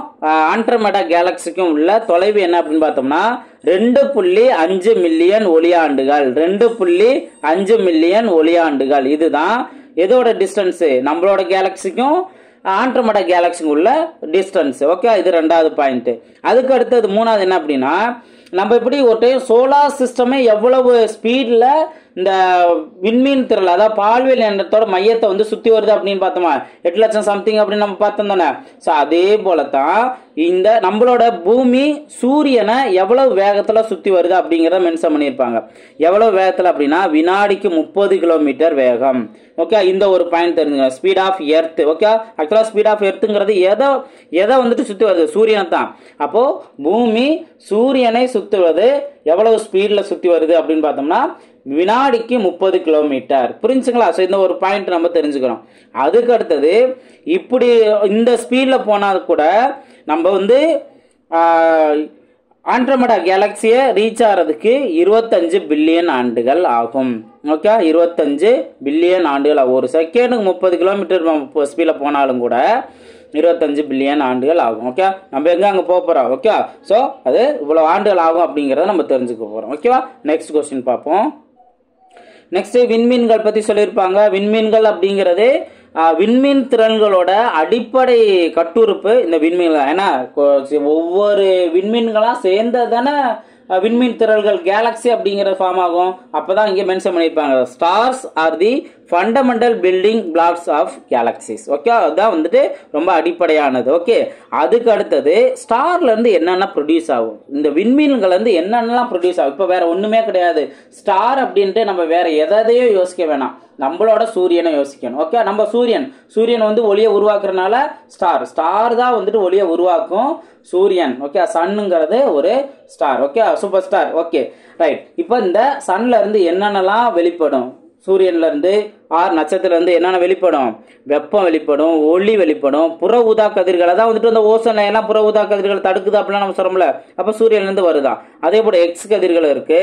ஆண்ட்ரோமெடா கேலக்ஸிக்கும் உள்ள தொலைவு என்ன அப்படின்னு பார்த்தோம்னா 2.5 மில்லியன் ஒளியாண்டுகள் 2.5 மில்லியன் ஒளியாண்டுகள். இதுதான் எதோட டிஸ்டன்ஸு, நம்மளோட கேலக்ஸிக்கும் ஆண்ட்ரோமேடா கேலக்சிக்குள்ள டிஸ்டன்ஸ். ஓகே, இது ரெண்டாவது பாயிண்ட். அதுக்கு அடுத்தது மூணாவது என்ன அப்படின்னா, நம்ம இப்படி ஒரு டைம் சோலார் சிஸ்டமே எவ்வளவு ஸ்பீடில் இந்த விண்மீன் திரள் அதாவது பால்வெளி எண்ணத்தோட மையத்தை வந்து சுற்றி வருது அப்படின்னு பார்த்தோமா, 8 லட்சம் சம்திங் அப்படின்னு நம்ம பார்த்தோம் தானே. ஸோ அதே போல தான் இந்த நம்மளோட பூமி சூரியனை எவ்வளவு வேகத்தில் சுற்றி வருது அப்படிங்கிறத மென்ஷன் பண்ணியிருப்பாங்க. எவ்வளவு வேகத்தில் அப்படின்னா வினாடிக்கு 30 கிலோமீட்டர் வேகம். ஓகே, இந்த ஒரு பாயிண்ட் தெரிஞ்சுங்க, ஸ்பீட் ஆஃப் எர்த். ஓகே, ஆக்சுவலாக ஸ்பீட் ஆஃப் எர்த்துங்கிறது எதை வந்துட்டு சுற்றி வருது, சூரியனை தான். அப்போது பூமி சூரியனை சுற்றுவது எவ்வளவு ஸ்பீடில் சுற்றி வருது அப்படின்னு பார்த்தோம்னா வினாடிக்கு 30 கிலோமீட்டர். புரிஞ்சுங்களா? ஸோ இந்த ஒரு பாயிண்ட் நம்ம தெரிஞ்சுக்கிறோம். அதுக்கு அடுத்தது இப்படி இந்த ஸ்பீடில் போனால் கூட நம்ம வந்து ஆண்ட்ரோமேடா கேலக்சியை ரீச் ஆகிறதுக்கு 25 பில்லியன் ஆண்டுகள் ஆகும். ஓகே, 25 பில்லியன் ஆண்டுகள் ஆகும். ஒரு செகண்டுக்கு 30 கிலோமீட்டர் நம்ம ஸ்பீடில் போனாலும் கூட 25 பில்லியன் ஆண்டுகள் ஆகும். ஓகே, நம்ம எங்கே அங்கே போக போகிறோம். ஓகே, ஸோ அது இவ்வளோ ஆண்டுகள் ஆகும் அப்படிங்கிறத நம்ம தெரிஞ்சுக்க போகிறோம். ஓகேவா, நெக்ஸ்ட் கொஸ்டின் பார்ப்போம். நெக்ஸ்ட் விண்மீன்கள் பற்றி சொல்லியிருப்பாங்க. விண்மீன்கள் அப்படிங்கிறது விண்மீன் திறன்களோட அடிப்படை கட்டுறுப்பு இந்த விண்மீன்கள். ஏன்னா ஒவ்வொரு விண்மீன்களாக சேர்ந்ததான விண்மீன் திரள்கள் கேலக்சி அப்படிங்கிற ஃபார்ம் ஆகும். அப்போதான் இங்கே மென்ஷன் பண்ணியிருப்பாங்க, stars are the fundamental building blocks of galaxies. Okay, அதுதான் வந்துட்டு ரொம்ப அடிப்படையானது. ஓகே, அதுக்கு அடுத்தது ஸ்டார்லேருந்து என்னென்ன ப்ரொடியூஸ் ஆகும், இந்த விண்மீன்கள்லேருந்து என்னென்னலாம் ப்ரொடியூஸ் ஆகும். இப்போ வேறு ஒன்றுமே கிடையாது. ஸ்டார் அப்படின்ட்டு நம்ம வேறு எதையோ யோசிக்க வேணாம், நம்மளோட சூரியனை யோசிக்கணும். ஓகே, நம்ம சூரியன் வந்து ஒளியை உருவாக்குறதுனால ஸ்டார் தான் வந்துட்டு ஒளியை உருவாக்கும் சூரியன். ஓகே, சன்னுங்கிறது ஒரு star. Okay, super star. Okay, right. இப்போ இந்த சன்ல இருந்து என்னென்னலாம் வெளிப்படும், சூரியன்ல இருந்து ஆர் நட்சத்திரத்துல இருந்து என்னென்ன வெளிப்படும், வெப்பம் வெளிப்படும், ஒளி வெளிப்படும், புற ஊதா கதிர்கள். அதான் வந்துட்டு இந்த ஓசோன் லேயர்லாம் புற ஊதா கதிர்கள் தடுக்குது அப்படிலாம் நம்ம சொல்றோம்ல, அப்போ சூரியன்லேருந்து வருதான். அதே போல் எக்ஸ் கதிர்கள் இருக்கு,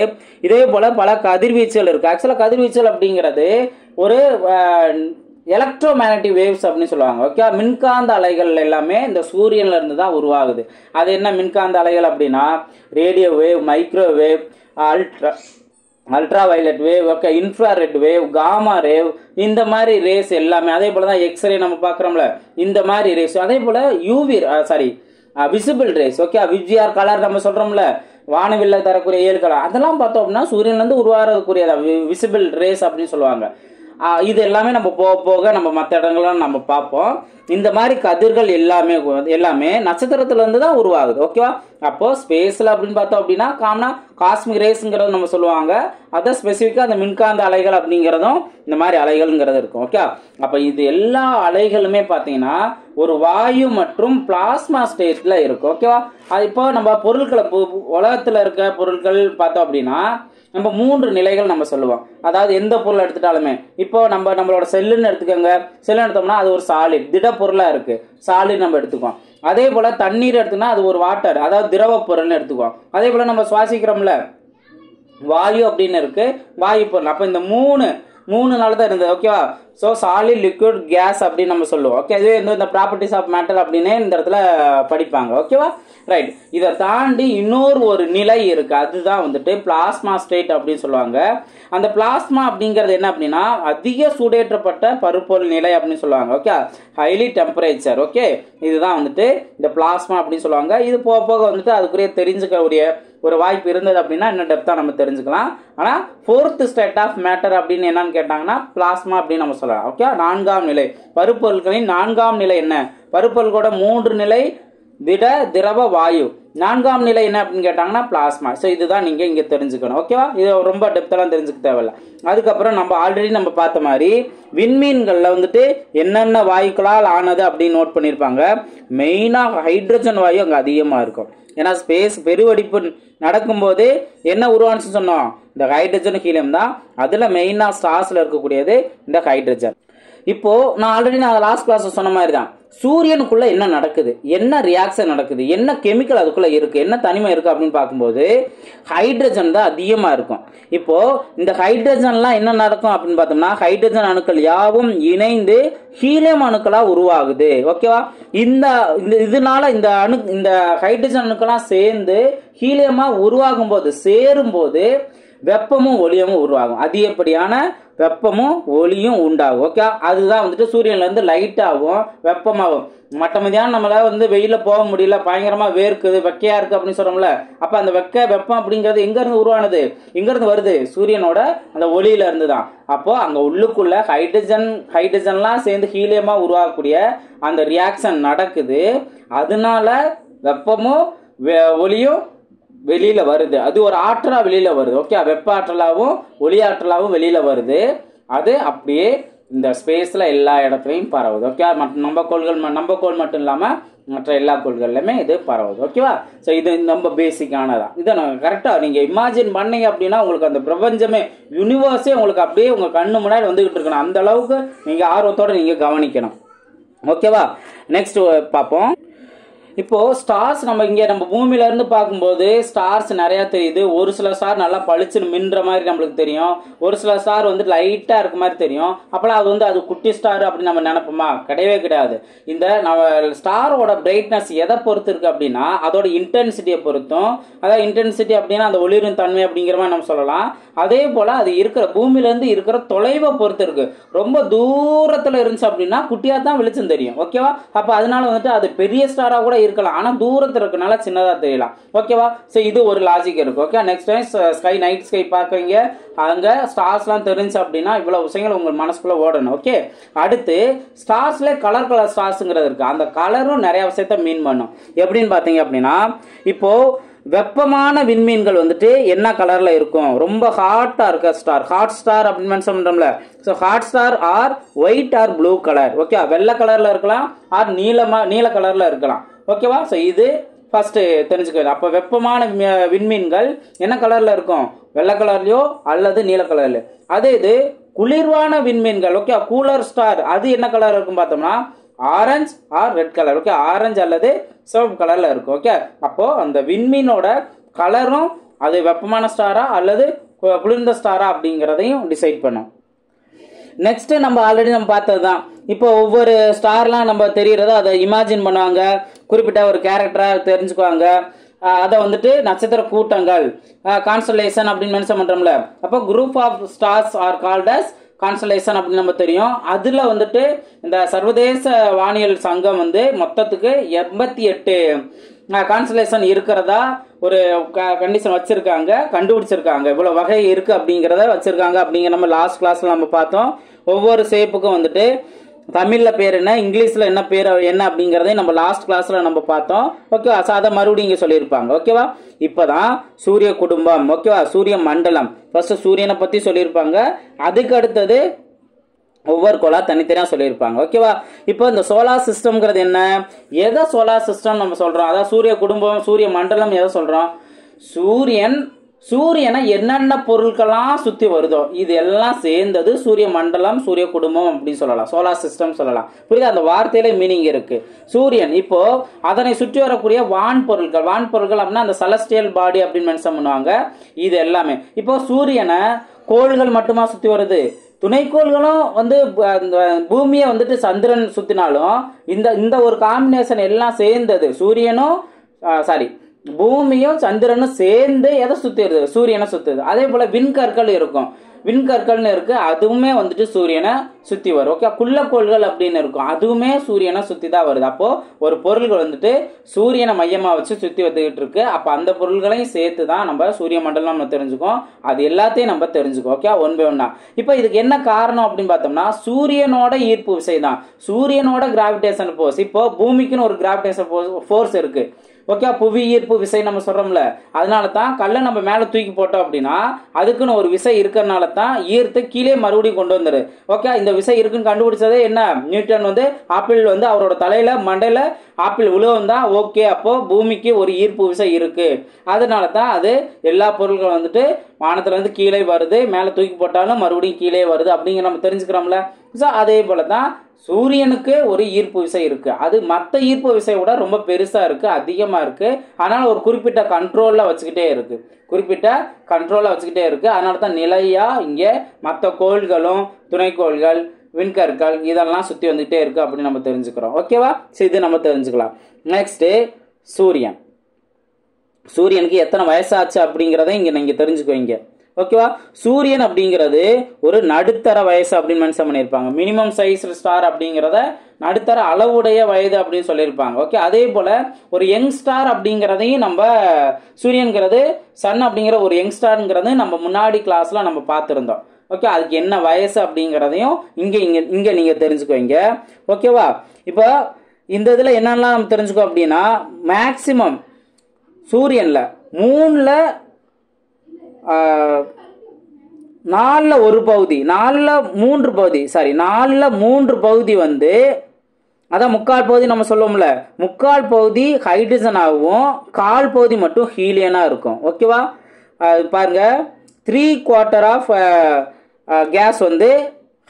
இதே போல பல கதிர்வீச்சுகள் இருக்கு. ஆக்சுவலாக கதிர்வீச்சல் அப்படிங்கிறது ஒரு எலக்ட்ரோ மேக்னட்டிக் வேவ்ஸ் அப்படின்னு சொல்லுவாங்க. ஓகே, மின்காந்த அலைகள் எல்லாமே இந்த சூரியன்ல இருந்து தான் உருவாகுது. அது என்ன மின்காந்த அலைகள் அப்படின்னா radio wave, microwave, ultra violet wave, okay, infrared wave, gamma ray, இந்த மாதிரி ரேஸ் எல்லாமே. அதே போல தான் எக்ஸ்ரே நம்ம பார்க்குறோம்ல, இந்த மாதிரி ரேஸ். அதே போல் visible rays. Okay, VGR colour நம்ம சொல்கிறோம்ல, வானவில்ல தரக்கூடிய ஏழு கலர், அதெல்லாம் பார்த்தோம் அப்படின்னா சூரியன்லேருந்து உருவாகிறதுக்குரியதா விசிபிள் ரேஸ் அப்படின்னு சொல்லுவாங்க. இது எல்லாமே நம்ம போக போக நம்ம மற்ற இடங்கள்லாம் நம்ம பார்ப்போம். இந்த மாதிரி கதிர்கள் எல்லாமே நட்சத்திரத்துலேருந்து தான் உருவாகுது. ஓகேவா, அப்போது ஸ்பேஸில் அப்படின்னு பார்த்தோம் அப்படின்னா காமனாக காஸ்மிக் ரேஸுங்கிறது நம்ம சொல்லுவாங்க. அதை ஸ்பெசிஃபிக்காக அந்த மின்காந்த அலைகள் அப்படிங்கிறதும் இந்த மாதிரி அலைகள்ங்கிறது இருக்கும். ஓகே, அப்போ இது எல்லா அலைகளுமே பார்த்தீங்கன்னா ஒரு வாயு மற்றும் பிளாஸ்மா ஸ்டேஜில் இருக்கும். ஓகேவா, அது இப்போ நம்ம பொருட்களை உலகத்தில் இருக்க பொருட்கள் பார்த்தோம் அப்படின்னா நம்ம 3 நிலைகள் நம்ம சொல்லுவோம். அதாவது எந்த பொருள் எடுத்துட்டாலுமே, இப்போ நம்மளோட செல்லுன்னு எடுத்துக்கோங்க. செல்லுன்னு எடுத்தோம்னா அது ஒரு சாலிட், திட பொருளாக இருக்குது, சாலிட் நம்ம எடுத்துக்குவோம். அதே போல் தண்ணீர் எடுத்துனா அது ஒரு வாட்டர், அதாவது திரவ பொருள்னு எடுத்துக்குவோம். அதே போல் நம்ம சுவாசிக்கிறோம்ல வாயு அப்படின்னு இருக்குது, வாயு பொருள். அப்போ இந்த மூணு நாள் தான் இருந்தது. ஓகேவா, ஸோ சாலிட், லிக்விட், கேஸ் அப்படின்னு நம்ம சொல்லுவோம். ஓகே, இதுவே இந்த ப்ராப்பர்ட்டிஸ் ஆஃப் மேட்டர் அப்படின்னு இந்த இடத்துல படிப்பாங்க. ஓகேவா, ரைட். இதை தாண்டி ஒரு நிலை இருக்குது, அதுதான் வந்துட்டு பிளாஸ்மா ஸ்டேட் அப்படின்னு சொல்லுவாங்க. அந்த பிளாஸ்மா அப்படிங்கிறது என்ன அப்படின்னா அதிக சூடேற்றப்பட்ட பருப்பொருள் நிலை அப்படின்னு சொல்லுவாங்க. Okay, highly temperature. ஓகே, இதுதான் வந்துட்டு இந்த பிளாஸ்மா அப்படின்னு சொல்லுவாங்க. இது போக போக வந்துட்டு அதுக்குரிய தெரிஞ்சுக்கக்கூடிய ஒரு வாய்ப்பு இருந்தது அப்படின்னா இன்னும் டெப்த்தாக நம்ம தெரிஞ்சுக்கலாம். ஆனால் 4th ஸ்டேட் ஆஃப் மேட்டர் அப்படின்னு என்னன்னு கேட்டாங்கன்னா பிளாஸ்மா அப்படின்னு நம்ம சொல்லலாம். ஓகே, 4ஆம் நிலை பருப்பொருட்களின் 4ஆம் நிலை என்ன, பருப்பொருட்களோட 3 நிலை திட, திரவ, வாயு. 4ஆம் நிலை என்ன அப்படின்னு கேட்டாங்கன்னா பிளாஸ்மா. ஸோ இதுதான் நீங்கள் இங்கே தெரிஞ்சுக்கணும். ஓகேவா, இது ரொம்ப டெப்த்தெல்லாம் தெரிஞ்சுக்க தேவையில்லை. அதுக்கப்புறம் நம்ம ஆல்ரெடி நம்ம பார்த்த மாதிரி விண்மீன்களில் வந்துட்டு என்னென்ன வாயுக்களால் ஆனது அப்படின்னு நோட் பண்ணியிருப்பாங்க. மெயினாக ஹைட்ரஜன் வாயு அங்கே அதிகமாக இருக்கும். ஏன்னா ஸ்பேஸ் பெருவெடிப்பு நடக்கும்போது என்ன உருவானுச்சுன்னு சொன்னோம், இந்த ஹைட்ரஜன், ஹீலியம் தான். அதில் மெயினாக ஸ்டார்ஸில் இருக்கக்கூடியது இந்த ஹைட்ரஜன். இப்போது நான் ஆல்ரெடி லாஸ்ட் கிளாஸில் சொன்ன மாதிரி தான் சூரியனுக்குள்ளே என்ன நடக்குது, என்ன ரியாக்ஷன் நடக்குது, என்ன கெமிக்கல் அதுக்குள்ளே இருக்குது, என்ன தனிமை இருக்குது அப்படின்னு பார்க்கும்போது ஹைட்ரஜன் தான் அதிகமாக இருக்கும். இப்போது இந்த ஹைட்ரஜன்லாம் என்ன நடக்கும் அப்படின்னு பார்த்தோம்னா ஹைட்ரஜன் அணுக்கள் யாவும் இணைந்து ஹீலியம் அணுக்களாக உருவாகுது. ஓகேவா, இந்த ஹைட்ரஜன் அணுக்கெல்லாம் சேர்ந்து ஹீலியமாக உருவாகும் போது, சேரும் போது வெப்பமும் ஒளியும் உருவாகும். அதிகப்படியான வெப்பமும் ஒளியும் உண்டாகும். ஓகே, அதுதான் வந்துட்டு சூரியன்லேருந்து லைட்டாகவும் வெப்பமாகும். மற்ற மதியானம் நம்மளால் வந்து வெயிலில் போக முடியல, பயங்கரமாக வேர்க்குது, வெக்கையாக இருக்குது அப்படின்னு சொல்கிறோம்ல, அப்போ அந்த வெக்க வெப்பம் அப்படிங்கிறது எங்கேருந்து உருவானது, எங்கேருந்து வருது, சூரியனோட அந்த ஒளியிலேருந்து தான். அப்போது அங்கே உள்ளுக்குள்ளே ஹைட்ரஜன்லாம் சேர்ந்து ஹீலியமாக உருவாகக்கூடிய அந்த ரியாக்ஷன் நடக்குது. அதனால வெப்பமும் ஒளியும் வெளியில வருது. அது ஒரு ஆற்றலா வெளியில வருது. ஓகே, வெப்ப ஆற்றலாகவும் ஒளி ஆற்றலாகவும் வெளியில வருது. அது அப்படியே இந்த ஸ்பேஸ்ல எல்லா இடத்துலையும் பரவுது. ஓகே, நம்ம கோள் மட்டும் இல்லாம மற்ற எல்லா கோள்கள்லையுமே இது பரவுது. ஓகேவா? ஸோ இது ரொம்ப பேசிக்கானதான். இதை நான் கரெக்டாக நீங்கள் இமேஜின் பண்ணீங்க அப்படின்னா உங்களுக்கு அந்த பிரபஞ்சமே, யூனிவர்ஸே உங்களுக்கு அப்படியே உங்கள் கண்ணு முன்னாடி வந்துகிட்டு இருக்கணும். அந்த அளவுக்கு நீங்கள் ஆர்வத்தோடு நீங்கள் கவனிக்கணும். ஓகேவா? நெக்ஸ்ட் பார்ப்போம். இப்போது ஸ்டார்ஸ் நம்ம பூமியிலேருந்து பார்க்கும்போது ஸ்டார்ஸ் நிறையா தெரியுது. ஒரு சில ஸ்டார் நல்லா பளிச்சுன்னு மின்ற மாதிரி நம்மளுக்கு தெரியும். ஒரு சில ஸ்டார் வந்து லைட்டாக இருக்க மாதிரி தெரியும். அப்போலாம் அது குட்டி ஸ்டார் அப்படின்னு நம்ம நினைப்போமா? கிடையவே கிடையாது. இந்த நம்ம ஸ்டாரோட பிரைட்னஸ் எதை பொறுத்து இருக்குது அப்படின்னா அதோட இன்டென்சிட்டியை பொறுத்தும். அதாவது இன்டென்சிட்டி அப்படின்னா அந்த ஒளிரும் தன்மை அப்படிங்கிற மாதிரி நம்ம சொல்லலாம். அதே போல் அது இருக்கிற பூமியிலேருந்து இருக்கிற தொலைவை பொறுத்து இருக்குது. ரொம்ப தூரத்தில் இருந்துச்சு அப்படின்னா குட்டியாக தான் வெளிச்சம் தெரியும். ஓகேவா? அப்போ அதனால வந்துட்டு அது பெரிய ஸ்டாராக கூட இருக்கலாம், ஆனா தூரத்துல இருக்கனால சின்னதா தெரியலாம். ஓகேவா? சோ இது ஒரு லாஜிக் இருக்கு. Okay, next time night sky பார்க்குறீங்க, அங்க ஸ்டார்ஸ்லாம் தெரிஞ்சு அப்படின்னா இவ்வளவு விஷயங்கள் உங்க மனசுக்குள்ள ஓடணும். ஓகே, அடுத்து ஸ்டார்ஸ்ல கலர் ஸ்டார்ஸ்ங்கிறது இருக்கு. அந்த கலரும் நிறைய விஷயத்த மீன் பண்ணும். எப்படின்னு பாத்தீங்க அப்படின்னா இப்போ வெப்பமான விண்மீன்கள் வந்துட்டு என்ன கலர்ல இருக்கும்? ரொம்ப ஹாட்டா இருக்க ஸ்டார், ஹாட் ஸ்டார் அப்படின்னு மென்ஷன் பண்றோம்ல. So hot star are white or blue colour. Okay, வெள்ளை கலர்ல இருக்கலாம் ஆர் நீல கலர்ல இருக்கலாம். ஓகேவா? ஸோ இது ஃபர்ஸ்ட் தெரிஞ்சுக்க. அப்போ வெப்பமான விண்மீன்கள் என்ன கலர்ல இருக்கும்? வெள்ளை கலர்லையோ அல்லது நீல கலர்லையோ. அதே இது குளிர்வான விண்மீன்கள், ஓகே, கூலர் ஸ்டார், அது என்ன கலர் இருக்கும் பார்த்தோம்னா orange or red colour. Okay, orange அல்லது சிவப்பு கலர்ல இருக்கும். ஓகே, அப்போ அந்த விண்மீனோட கலரும் அது வெப்பமான ஸ்டாரா அல்லது குளிர்ந்த ஸ்டாரா அப்படிங்கிறதையும் டிசைட் பண்ணும். நெக்ஸ்ட் நம்ம ஆல்ரெடி நம்ம பார்த்தது தான். இப்போ ஒவ்வொரு ஸ்டார்லாம் நம்ம தெரிகிறதோ அதை இமேஜின் பண்ணுவாங்க, குறிப்பிட்ட ஒரு கேரக்டராக தெரிஞ்சுக்குவாங்க. அதை வந்துட்டு நட்சத்திர கூட்டங்கள், கான்ஸ்டலேஷன் அப்படின்னு மென்ஷன் பண்ணுறோம்ல. அப்போ group of stars are called as constellation அப்படின்னு நம்ம தெரியும். அதில் வந்துட்டு இந்த சர்வதேச வானியல் சங்கம் வந்து மொத்தத்துக்கு 88 கான்ஸ்டலேஷன் இருக்கிறதா ஒரு கண்டிஷன் வச்சிருக்காங்க, கண்டுபிடிச்சிருக்காங்க. இவ்வளோ வகை இருக்குது அப்படிங்கிறத வச்சிருக்காங்க. அப்படிங்கிற நம்ம லாஸ்ட் கிளாஸில் நம்ம பார்த்தோம். ஒவ்வொரு ஷேப்புக்கும் வந்துட்டு தமிழில் பேர் என்ன, இங்கிலீஷில் என்ன பேர் என்ன அப்படிங்கிறதையும் நம்ம லாஸ்ட் கிளாஸில் நம்ம பார்த்தோம். ஓகேவா? ஸோ அதை மறுபடியும் இங்கே சொல்லியிருப்பாங்க. ஓகேவா? இப்போ தான் சூரிய குடும்பம், ஓகேவா, சூரிய மண்டலம், ஃபர்ஸ்ட் சூரியனை பற்றி சொல்லியிருப்பாங்க. அதுக்கு அடுத்தது ஒவ்வொரு கோளா தனித்தனியாக சொல்லியிருப்பாங்க. ஓகேவா? இப்போ இந்த சோலார் சிஸ்டம்ங்கிறது என்ன, எதை சோலார் சிஸ்டம் நம்ம சொல்கிறோம், அதாவது சூரிய குடும்பம் சூரிய மண்டலம் எதை சொல்கிறோம், சூரியனை என்னென்ன பொருட்கள்லாம் சுற்றி வருதோ இது எல்லாம் சேர்ந்தது சூரிய மண்டலம், சூரிய குடும்பம் அப்படின்னு சொல்லலாம், சோலார் சிஸ்டம் சொல்லலாம். புரியுது? அந்த வார்த்தையில மீனிங் இருக்கு. சூரியன், இப்போ அதனை சுற்றி வரக்கூடிய வான்பொருட்கள் அப்படின்னா அந்த செலஸ்டியல் பாடி அப்படின்னு மென்ஷன் பண்ணுவாங்க. இது எல்லாமே இப்போ சூரியனை கோள்கள் மட்டுமா சுற்றி வருது, துணைக்கோள்களும் வந்து பூமியை வந்துட்டு சந்திரன் சுற்றினாலும் இந்த ஒரு காம்பினேஷன் எல்லாம் சேர்ந்தது பூமியும் சந்திரனும் சேர்ந்து எதை சுத்திடுது, சூரியனை சுத்துது. அதே போல விண்கற்கள் இருக்கும், விண்கற்கள்னு இருக்கு, அதுவுமே வந்துட்டு சூரியனை சுத்தி வரும். ஓகே, குள்ளக்கோள்கள் அப்படின்னு இருக்கும், அதுவுமே சூரியனை சுத்தி தான் வருது. அப்போ ஒரு பொருள்கள் வந்துட்டு சூரியனை மையமா வச்சு சுத்தி வந்துகிட்டு இருக்கு. அப்ப அந்த பொருள்களையும் சேர்த்து தான் நம்ம சூரிய மண்டலம் நம்ம தெரிஞ்சுக்கோம். அது எல்லாத்தையும் நம்ம தெரிஞ்சுக்கோம். ஓகே, ஒன் பை ஒன்னா. இப்போ இதுக்கு என்ன காரணம் அப்படின்னு பார்த்தோம்னா சூரியனோட ஈர்ப்பு விசை தான், சூரியனோட கிராவிடேஷன் ஃபோர்ஸ். இப்போ பூமிக்குன்னு ஒரு கிராவிடேஷன் ஃபோர்ஸ் இருக்கு. ஓகே, புவி ஈர்ப்பு விசை நம்ம சொல்கிறோம்ல, அதனால தான் கல்லை நம்ம மேலே தூக்கி போட்டோம் அப்படின்னா அதுக்குன்னு ஒரு விசை இருக்கிறனால தான் ஈர்த்து கீழே மறுபடியும் கொண்டு வந்துரு. ஓகே, இந்த விசை இருக்குன்னு கண்டுபிடிச்சதே என்ன, நியூட்டன் வந்து ஆப்பிள் வந்து அவரோட மண்டையில் ஆப்பிள் உலகம் தான். ஓகே, அப்போது பூமிக்கு ஒரு ஈர்ப்பு விசை இருக்குது, அதனால தான் அது எல்லா பொருட்களும் வந்துட்டு வானத்துலேருந்து கீழே வருது, மேலே தூக்கி போட்டாலும் மறுபடியும் கீழே வருது அப்படிங்கிற நம்ம தெரிஞ்சுக்கிறோம்ல. ஸோ அதே போல் தான் சூரியனுக்கு ஒரு ஈர்ப்பு விசை இருக்குது. அது மற்ற ஈர்ப்பு விசையோட ரொம்ப பெருசாக இருக்குது, அதிகமாக இருக்குது. அதனால் ஒரு குறிப்பிட்ட கண்ட்ரோலில் வச்சுக்கிட்டே இருக்குது. அதனால தான் நிலையாக இங்கே மற்ற கோள்களும் துணைக்கோள்கள் விண்கற்கள் இதெல்லாம் சுற்றி வந்துகிட்டே இருக்குது அப்படின்னு நம்ம தெரிஞ்சுக்கிறோம். ஓகேவா? ஸோ இது நம்ம தெரிஞ்சுக்கலாம். நெக்ஸ்ட்டு சூரியனுக்கு எத்தனை வயசாச்சு அப்படிங்கிறத இங்கே நீங்கள் தெரிஞ்சுக்குவீங்க. ஓகேவா. சூரியன் அப்படிங்கிறது ஒரு நடுத்தர வயசு அப்படின்னு மென்ஷன் பண்ணியிருப்பாங்க. மினிமம் சைஸ் ஸ்டார் அப்படிங்கிறத நடுத்தர அளவுடைய வயது அப்படின்னு சொல்லியிருப்பாங்க. ஓகே, அதே போல ஒரு யங் ஸ்டார் அப்படிங்கிறதையும் நம்ம சூரியன்கிறது சன் அப்படிங்கிற ஒரு யங் ஸ்டார்ங்கிறது நம்ம முன்னாடி கிளாஸ்ல நம்ம பார்த்துருந்தோம். ஓகே, அதுக்கு என்ன வயசு அப்படிங்கிறதையும் இங்கே இங்கே இங்கே நீங்கள் தெரிஞ்சுக்குவீங்க. ஓகேவா, இப்போ இந்த இதில் என்னெல்லாம் நம்ம தெரிஞ்சுக்கோ அப்படின்னா, மேக்சிமம் சூரியனில் 4/3 பகுதி வந்து, அதான் முக்கால் பகுதி நம்ம சொல்லுவோம்ல, முக்கால் பகுதி ஹைட்ரஜனாகவும் கால் பகுதி மட்டும் ஹீலியனாக இருக்கும். ஓகேவா, பாருங்க, 3/4 ஆஃப் கேஸ் வந்து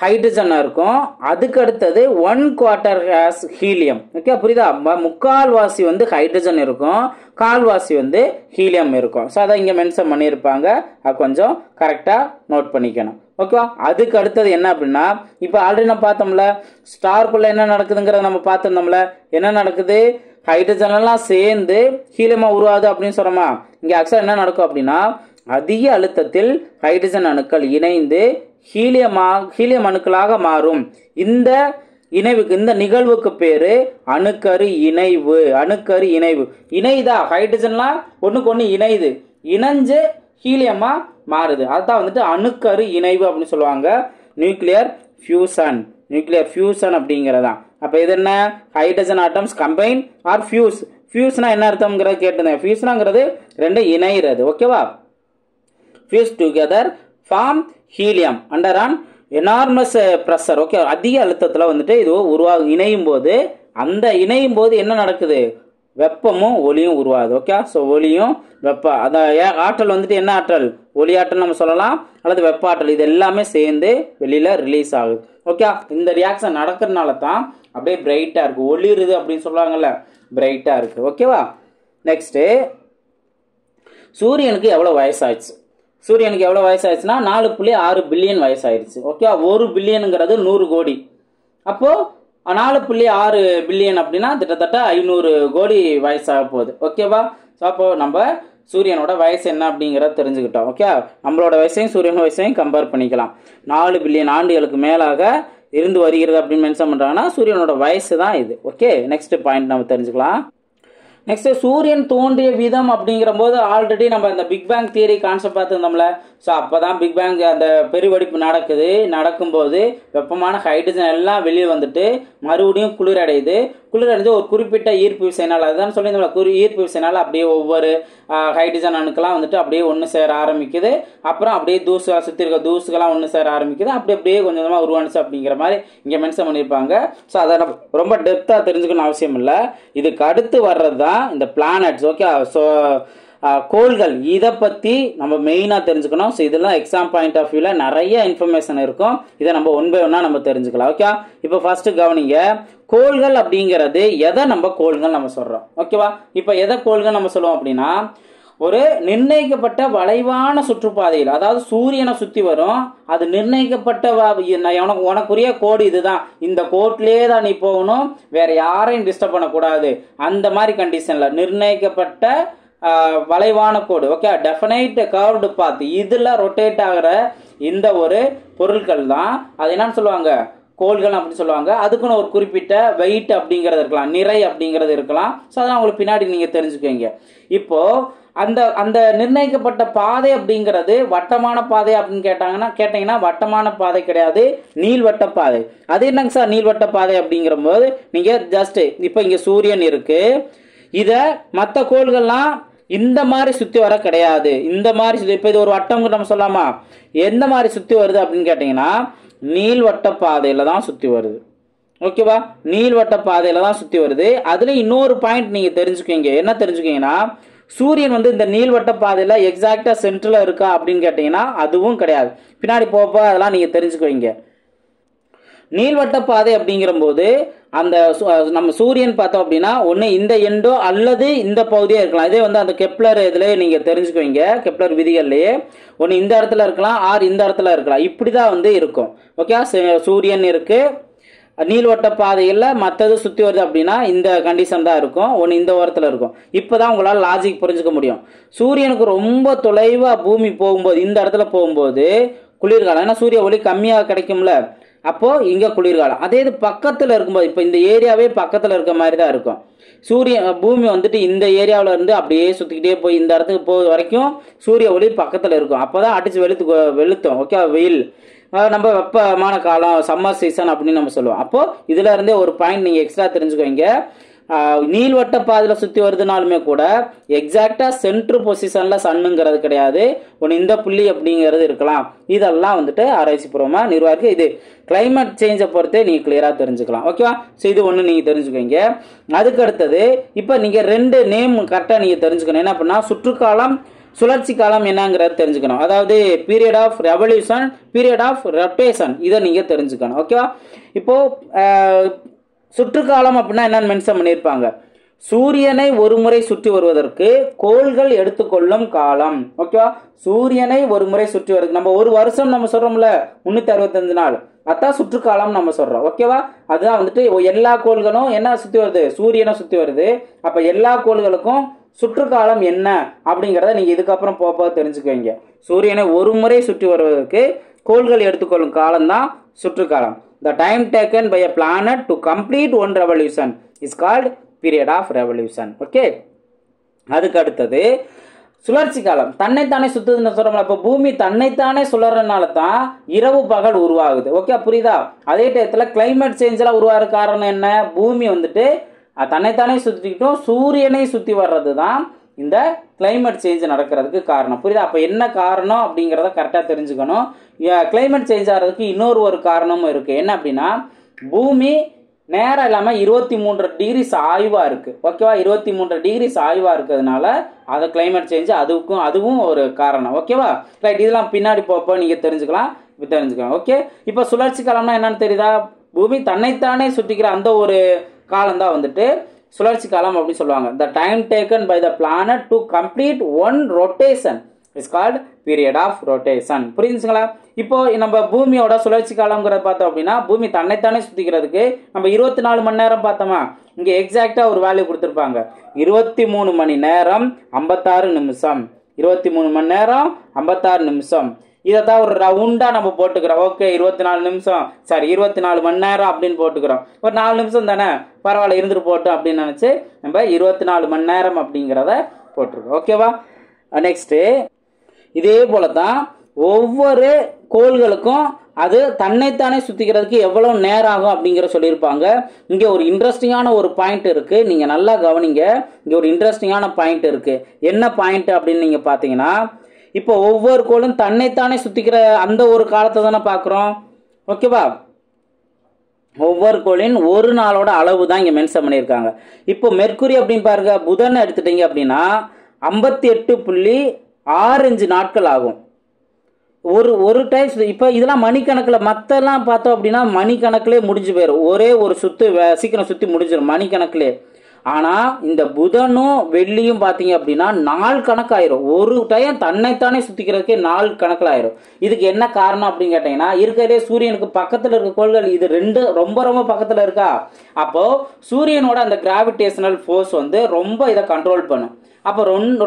ஹைட்ரஜனாக இருக்கும், அதுக்கு அடுத்தது 1/4 கேஸ் ஹீலியம். ஓகே, புரியுதா, முக்கால்வாசி வந்து ஹைட்ரஜன் இருக்கும், கால்வாசி வந்து ஹீலியம் இருக்கும். ஸோ அதை இங்கே மென்ஷன் பண்ணியிருப்பாங்க, அது கொஞ்சம் கரெக்டாக நோட் பண்ணிக்கணும். ஓகேவா, அதுக்கு அடுத்தது என்ன அப்படின்னா, இப்போ ஆல்ரெடி நம்ம பார்த்தோம்ல ஸ்டார்க்குள்ளே என்ன நடக்குதுங்கிறத நம்ம பார்த்துருந்தோம்ல, என்ன நடக்குது, ஹைட்ரஜன் எல்லாம் சேர்ந்து ஹீலியமாக உருவாது அப்படின்னு சொல்கிறோமா. இங்கே ஆக்சுவலாக என்ன நடக்கும் அப்படின்னா, அதிக அழுத்தத்தில் ஹைட்ரஜன் அணுக்கள் இணைந்து ஹீலியம் அணுக்களாக மாறும். இந்த இணைவுக்கு, இந்த நிகழ்வுக்கு பேரு அணுக்கரு இணைவு. அணுக்கரு இணைவு இணைதா, ஹைட்ரஜன்லாம் ஒன்றுக்கு ஒன்று இணைது, இணைஞ்சு ஹீலியமாக மாறுது, அதுதான் வந்துட்டு அணுக்கரு இணைவு அப்படின்னு சொல்லுவாங்க. நியூக்ளியர் ஃபியூசன் அப்படிங்கிறதான். அப்போ இது என்ன, hydrogen atoms combine or fuse. ஃபியூஸ்னா என்ன அர்த்தம்ங்கிறத கேட்டிருந்தேன். ஃபியூஸ்னாங்கிறது ரெண்டு இணைகிறது. ஓகேவா, fuse together form helium under an enormous pressure. Okay, அதிக அழுத்தத்தில் வந்துட்டு இது இணையும் போது அந்த இணையும் போது என்ன நடக்குது, வெப்பமும் ஒளியும் உருவாகுது. ஓகே, ஸோ ஒளியும் வெப்ப அந்த ஆற்றல் வந்துட்டு என்ன ஆற்றல், ஒளி ஆற்றல் நம்ம சொல்லலாம், அல்லது வெப்ப ஆற்றல், இது எல்லாமே சேர்ந்து வெளியில் ரிலீஸ் ஆகுது. ஓகே, இந்த ரியாக்ஷன் நடக்கிறதுனால தான் அப்படியே பிரைட்டாக இருக்குது, ஒளிருது அப்படின்னு சொல்லுவாங்கள்ல, பிரைட்டாக இருக்குது. ஓகேவா, நெக்ஸ்ட்டு சூரியனுக்கு எவ்வளோ வயசாகிடுச்சு. சூரியனுக்கு எவ்வளோ வயசாயிடுச்சுன்னா 4.6 பில்லியன் வயசாயிடுச்சு. ஓகே, 1 பில்லியனுங்கிறது 100 கோடி. அப்போது 4.6 பில்லியன் அப்படின்னா கிட்டத்தட்ட 500 கோடி வயசாக போகுது. ஓகேவா, ஸோ அப்போது நம்ம சூரியனோட வயசு என்ன அப்படிங்கிறத தெரிஞ்சுக்கிட்டோம். ஓகே, நம்மளோட வயசையும் சூரியன் வயசையும் கம்பேர் பண்ணிக்கலாம். 4 பில்லியன் ஆண்டுகளுக்கு மேலாக இருந்து வருகிறது அப்படின்னு மென்ஷன் பண்ணுறாங்கன்னா சூரியனோட வயசு தான் இது. ஓகே, நெக்ஸ்ட் பாயிண்ட் நம்ம தெரிஞ்சுக்கலாம். நெக்ஸ்ட், சூரியன் தோன்றிய விதம் அப்படிங்கிற போது ஆல்ரெடி நம்ம இந்த பிக் பேங் தியரி கான்செப்ட் பார்த்துருந்தோம்ல. ஸோ அப்போ தான் பிக் பேங் அந்த பெருவெடிப்பு நடக்கும்போது வெப்பமான ஹைட்ரஜன் எல்லாம் வெளியே வந்துட்டு மறுபடியும் குளிரடையுது. குளிரடைஞ்சு ஒரு குறிப்பிட்ட ஈர்ப்பு விசைனால், அதுதான் சொல்லி ஈர்ப்பு விசைனால் அப்படியே ஒவ்வொரு ஹைட்ரஜன் அணுக்கெல்லாம் வந்துட்டு அப்படியே ஒன்று சேர ஆரம்பிக்குது. அப்புறம் அப்படியே தூசு சுற்றி இருக்க தூசுகெல்லாம் ஒன்று சேர ஆரம்பிக்குது. அப்படியே கொஞ்சமாக உருவானுச்சு அப்படிங்கிற மாதிரி இங்கே மென்ஷன் பண்ணியிருப்பாங்க. ஸோ அதை ரொம்ப டெப்த்தாக தெரிஞ்சுக்கணும்னு அவசியம் இல்லை. இதுக்கு அடுத்து வர்றது தான் இந்த பிளானட்ஸ். ஓகே, ஸோ கோள்கள், இதை பற்றி நம்ம மெயினாக தெரிஞ்சுக்கணும். ஸோ இதெல்லாம் எக்ஸாம் பாயிண்ட் ஆஃப் வியூவில் நிறைய இன்ஃபர்மேஷன் இருக்கும், இதை நம்ம ஒன் பை ஒன்னாக நம்ம தெரிஞ்சுக்கலாம். ஓகே, இப்போ ஃபஸ்ட்டு கவனிங்க, கோள்கள் அப்படிங்கிறது எதை நம்ம கோள்கள் நம்ம சொல்கிறோம். ஓகேவா, இப்போ எதை கோள்கள் நம்ம சொல்லுவோம் அப்படின்னா, ஒரு நிர்ணயிக்கப்பட்ட வளைவான சுற்றுப்பாதையில், அதாவது சூரியனை சுற்றி வரும், அது நிர்ணயிக்கப்பட்ட உனக்குரிய கோடு இதுதான், இந்த கோட்லேயே தான் நீ போகணும், வேற யாரையும் டிஸ்டர்ப் பண்ணக்கூடாது, அந்த மாதிரி கண்டிஷனில் நிர்ணயிக்கப்பட்ட வளைவான கோடு. ஓகே, டெஃபினைட் கர்வ்டு பாத், இதில் ரொட்டேட் ஆகிற இந்த ஒரு பொருட்கள் தான் அது என்னன்னு சொல்லுவாங்க, கோள்கள் அப்படின்னு சொல்லுவாங்க. அதுக்குன்னு ஒரு குறிப்பிட்ட வெயிட் அப்படிங்கிறது இருக்கலாம், நிறை அப்படிங்கிறது இருக்கலாம். ஸோ அதெல்லாம் உங்களுக்கு பின்னாடி நீங்கள் தெரிஞ்சுக்குவீங்க. இப்போது அந்த நிர்ணயிக்கப்பட்ட பாதை அப்படிங்கிறது வட்டமான பாதை அப்படின்னு கேட்டிங்கன்னா வட்டமான பாதை கிடையாது, நீள்வட்ட பாதை. அது என்னங்க சார் நீள்வட்ட பாதை அப்படிங்கிற போது, நீங்கள் ஜஸ்ட்டு இப்போ இங்கே சூரியன் இருக்குது, இதை மற்ற கோள்கள்லாம் இந்த மாதிரி சுற்றி வர கிடையாது, இந்த மாதிரி சுற்றி, இப்போ இது ஒரு வட்டம் நம்ம சொல்லாமா, எந்த மாதிரி சுற்றி வருது அப்படின்னு கேட்டிங்கன்னா நீள்வட்ட பாதையில் தான் சுற்றி வருது. ஓகேவா, நீள்வட்ட பாதையில் தான் சுற்றி வருது. அதில் இன்னொரு பாயிண்ட் நீங்கள் தெரிஞ்சுக்கிங்க, என்ன தெரிஞ்சுக்கிங்கன்னா, சூரியன் வந்து இந்த நீள்வட்ட பாதையில் எக்ஸாக்டாக சென்டரில் இருக்கா அப்படின்னு கேட்டிங்கன்னா அதுவும் கிடையாது. பின்னாடி போகப்போ அதெல்லாம் நீங்கள் தெரிஞ்சுக்குவீங்க. நீள்வட்ட பாதை அப்படிங்கிற போது அந்த நம்ம சூரியன் பார்த்தோம் அப்படின்னா ஒன்று இந்த எண்டோ அல்லது இந்த பகுதியே இருக்கலாம். இதே வந்து அந்த கெப்ளர் இதுலேயே நீங்கள் தெரிஞ்சுக்குவீங்க, கெப்ளர் விதிகள்லேயே ஒன்று இந்த இடத்துல இருக்கலாம் ஆர் இந்த இடத்துல இருக்கலாம், இப்படி தான் வந்து இருக்கும். ஓகே, சூரியன் இருக்குது, நீள்வட்ட பாதையில் மற்றது சுற்றி வருது அப்படின்னா இந்த கண்டிஷன் தான் இருக்கும், ஒன்று இந்த ஓரத்தில் இருக்கும். இப்போ தான் உங்களால் லாஜிக் புரிஞ்சுக்க முடியும். சூரியனுக்கு ரொம்ப தொலைவாக பூமி போகும்போது இந்த இடத்துல போகும்போது குளிர்காலம், ஏன்னா சூரிய ஒளி கம்மியாக கிடைக்கும்ல, அப்போது இங்கே குளிர்காலம். அதே இது பக்கத்தில் இருக்கும்போது, இப்போ இந்த ஏரியாவே பக்கத்தில் இருக்க மாதிரி தான் இருக்கும். சூரிய பூமி வந்துட்டு இந்த ஏரியாவில் இருந்து அப்படியே சுற்றிக்கிட்டே போய் இந்த இடத்துக்கு போகிற வரைக்கும் சூரிய ஒளி பக்கத்தில் இருக்கும். அப்போ தான் அடித்து வெளுத்தோம், ஓகே, வெயில், நம்ம வெப்பமான காலம், சம்மர் சீசன் அப்படின்னு நம்ம சொல்லுவோம். அப்போது இதில் இருந்தே ஒரு பாயிண்ட் நீங்கள் எக்ஸ்ட்ரா தெரிஞ்சுக்கோங்க. நீள்வட்ட பாதையில் சுற்றி வருதுனாலுமே கூட எக்ஸாக்டாக சென்ட்ரு பொசிஷனில் சன்னுங்கிறது கிடையாது, ஒன்று இந்த புள்ளி அப்படிங்கிறது இருக்கலாம். இதெல்லாம் வந்துட்டு ஆராய்ச்சி பூர்வமாக நிர்வாகிக்கு இது கிளைமேட் சேஞ்சை பொறுத்தே நீங்கள் கிளியராக தெரிஞ்சுக்கலாம், ஓகேவா? ஸோ இது ஒன்று நீங்கள் தெரிஞ்சுக்கோங்க. அதுக்கடுத்தது இப்போ நீங்கள் ரெண்டு நேம் கரெக்டாக நீங்கள் தெரிஞ்சுக்கணும். என்ன அப்படின்னா சுற்றுக்காலம், சுழற்சி காலம் என்னங்கிறத தெரிஞ்சுக்கணும். அதாவது period of revolution, period of rotation, இதை நீங்கள் தெரிஞ்சுக்கணும், ஓகேவா? இப்போது சுற்றுக்காலம் அப்படின்னா என்னன்னு மென்ஷன் பண்ணியிருப்பாங்க. சூரியனை ஒரு முறை சுற்றி வருவதற்கு கோள்கள் எடுத்துக்கொள்ளும் காலம், ஓகேவா? சூரியனை ஒரு முறை சுற்றி வருது, நம்ம ஒரு வருஷம் நம்ம சொல்கிறோம்ல 365 நாள், அதான் சுற்றுக்காலம் நம்ம சொல்கிறோம், ஓகேவா? அதுதான் வந்துட்டு எல்லா கோள்களும் என்ன சுற்றி வருது, சூரியனை சுற்றி வருது. அப்போ எல்லா கோள்களுக்கும் சுற்றுக்காலம் என்ன அப்படிங்கிறத நீங்கள் இதுக்கப்புறம் போக தெரிஞ்சுக்குவீங்க. சூரியனை ஒரு முறை சுற்றி வருவதற்கு கோள்கள் எடுத்துக்கொள்ளும் காலம் தான் சுற்றுக்காலம். The time taken by a planet to complete one revolution is called period of revolution, okay? அதுக்கு அடுத்தது சுழற்சி காலம். தன்னைத்தானே சுற்றுதுன்னு சொல்கிறோம்ல, இப்போ பூமி தன்னைத்தானே சுழறனால தான் இரவு பகல் உருவாகுது, ஓகே, புரியுதா? அதே டயத்தில் கிளைமேட் சேஞ்செலாம் உருவாகிற காரணம் என்ன, பூமி வந்துட்டு தன்னைத்தானே சுற்றிக்கிட்டும் சூரியனை சுற்றி வர்றது தான் இந்த கிளைமேட் சேஞ்ச் நடக்கிறதுக்கு காரணம், புரியுதா? அப்போ என்ன காரணம் அப்படிங்கிறத கரெக்டாக தெரிஞ்சுக்கணும். கிளைமேட் சேஞ்ச் ஆகிறதுக்கு இன்னொரு ஒரு காரணமும் இருக்குது. என்ன அப்படின்னா பூமி நேரம் இல்லாமல் 23 டிகிரி சாய்வாக இருக்குது, ஓகேவா? 23 டிகிரி சாய்வாக இருக்கிறதுனால அதை கிளைமேட் சேஞ்ச் அதுவும் ஒரு காரணம், ஓகேவா? ரைட், இதெல்லாம் பின்னாடி போப்போ நீங்கள் தெரிஞ்சுக்கலாம், இப்போ தெரிஞ்சுக்கலாம், ஓகே? இப்போ சுழற்சி காலம்னா என்னன்னு தெரியுதா? பூமி தன்னைத்தானே சுற்றிக்கிற அந்த ஒரு காலம்தான் வந்துட்டு சுழற்சி காலம் அப்படின்னு சொல்லுவாங்க. The time taken by the planet to complete one rotation is called period of rotation. புரிஞ்சுங்களா? இப்போ நம்ம பூமியோட சுழற்சி காலம்ங்கிறத பார்த்தோம் அப்படின்னா பூமி தன்னைத்தானே சுற்றிக்கிறதுக்கு நம்ம 24 மணி நேரம் பார்த்தோமா, இங்கே எக்ஸாக்டாக ஒரு வேல்யூ கொடுத்துருப்பாங்க. 23 மணி நேரம் 56 நிமிஷம், 23 மணி நேரம் 56 நிமிஷம், இதை தான் ஒரு ரவுண்டாக நம்ம போட்டுக்கிறோம், ஓகே? 24 நிமிஷம், சாரி 24 மணி நேரம் அப்படின்னு போட்டுக்கிறோம். ஒரு 4 நிமிஷம் தானே, பரவாயில்ல இருந்துட்டு போட்டோம் அப்படின்னு நினச்சி நம்ம 24 மணி நேரம் அப்படிங்கிறத போட்டிருக்கோம், ஓகேவா? நெக்ஸ்ட்டு இதே போல தான் ஒவ்வொரு கோள்களுக்கும் அது தன்னைத்தானே சுற்றிக்கிறதுக்கு எவ்வளோ நேரம் ஆகும் அப்படிங்கிற சொல்லியிருப்பாங்க. இங்கே ஒரு இன்ட்ரெஸ்டிங்கான ஒரு பாயிண்ட் இருக்குது, நீங்கள் நல்லா கவனிங்க. இங்கே ஒரு இன்ட்ரெஸ்டிங்கான பாயிண்ட் இருக்குது. என்ன பாயிண்ட் அப்படின்னு நீங்கள் பார்த்தீங்கன்னா இப்போ ஒவ்வொரு கோளும் தன்னைத்தானே சுற்றிக்கிற அந்த ஒரு காலத்தை தானே பார்க்குறோம், ஓகேவா? ஒவ்வொரு கோளின் ஒரு நாளோட அளவு தான் இங்கே மென்ஷன் பண்ணியிருக்காங்க. இப்போ மெர்க்குரி அப்படின்னு பாருங்க, புதன் எடுத்துட்டீங்க அப்படின்னா 58.65 நாட்கள் ஆகும் ஒரு டைம். இப்போ இதெல்லாம் மணிக்கணக்கில், மற்றெல்லாம் பார்த்தோம் அப்படின்னா மணிக்கணக்கிலே முடிஞ்சு போயிடும், ஒரே ஒரு சுற்று சீக்கிரம் சுற்றி முடிஞ்சிடும் மணிக்கணக்கிலே. ஆனால் இந்த புதனும் வெள்ளியும் பார்த்தீங்க அப்படின்னா நாள் கணக்காயிரும், ஒரு டைம் தன்னைத்தானே சுற்றிக்கிறதுக்கே நாள் கணக்கில் ஆயிரும். இதுக்கு என்ன காரணம் அப்படின்னு கேட்டிங்கன்னா இருக்கிறதே சூரியனுக்கு பக்கத்தில் இருக்க கோள்கள் இது ரெண்டு ரொம்ப ரொம்ப பக்கத்தில் இருக்கா, அப்போது சூரியனோட அந்த கிராவிடேஷனல் ஃபோர்ஸ் வந்து ரொம்ப இதை கண்ட்ரோல் பண்ணும். அப்போ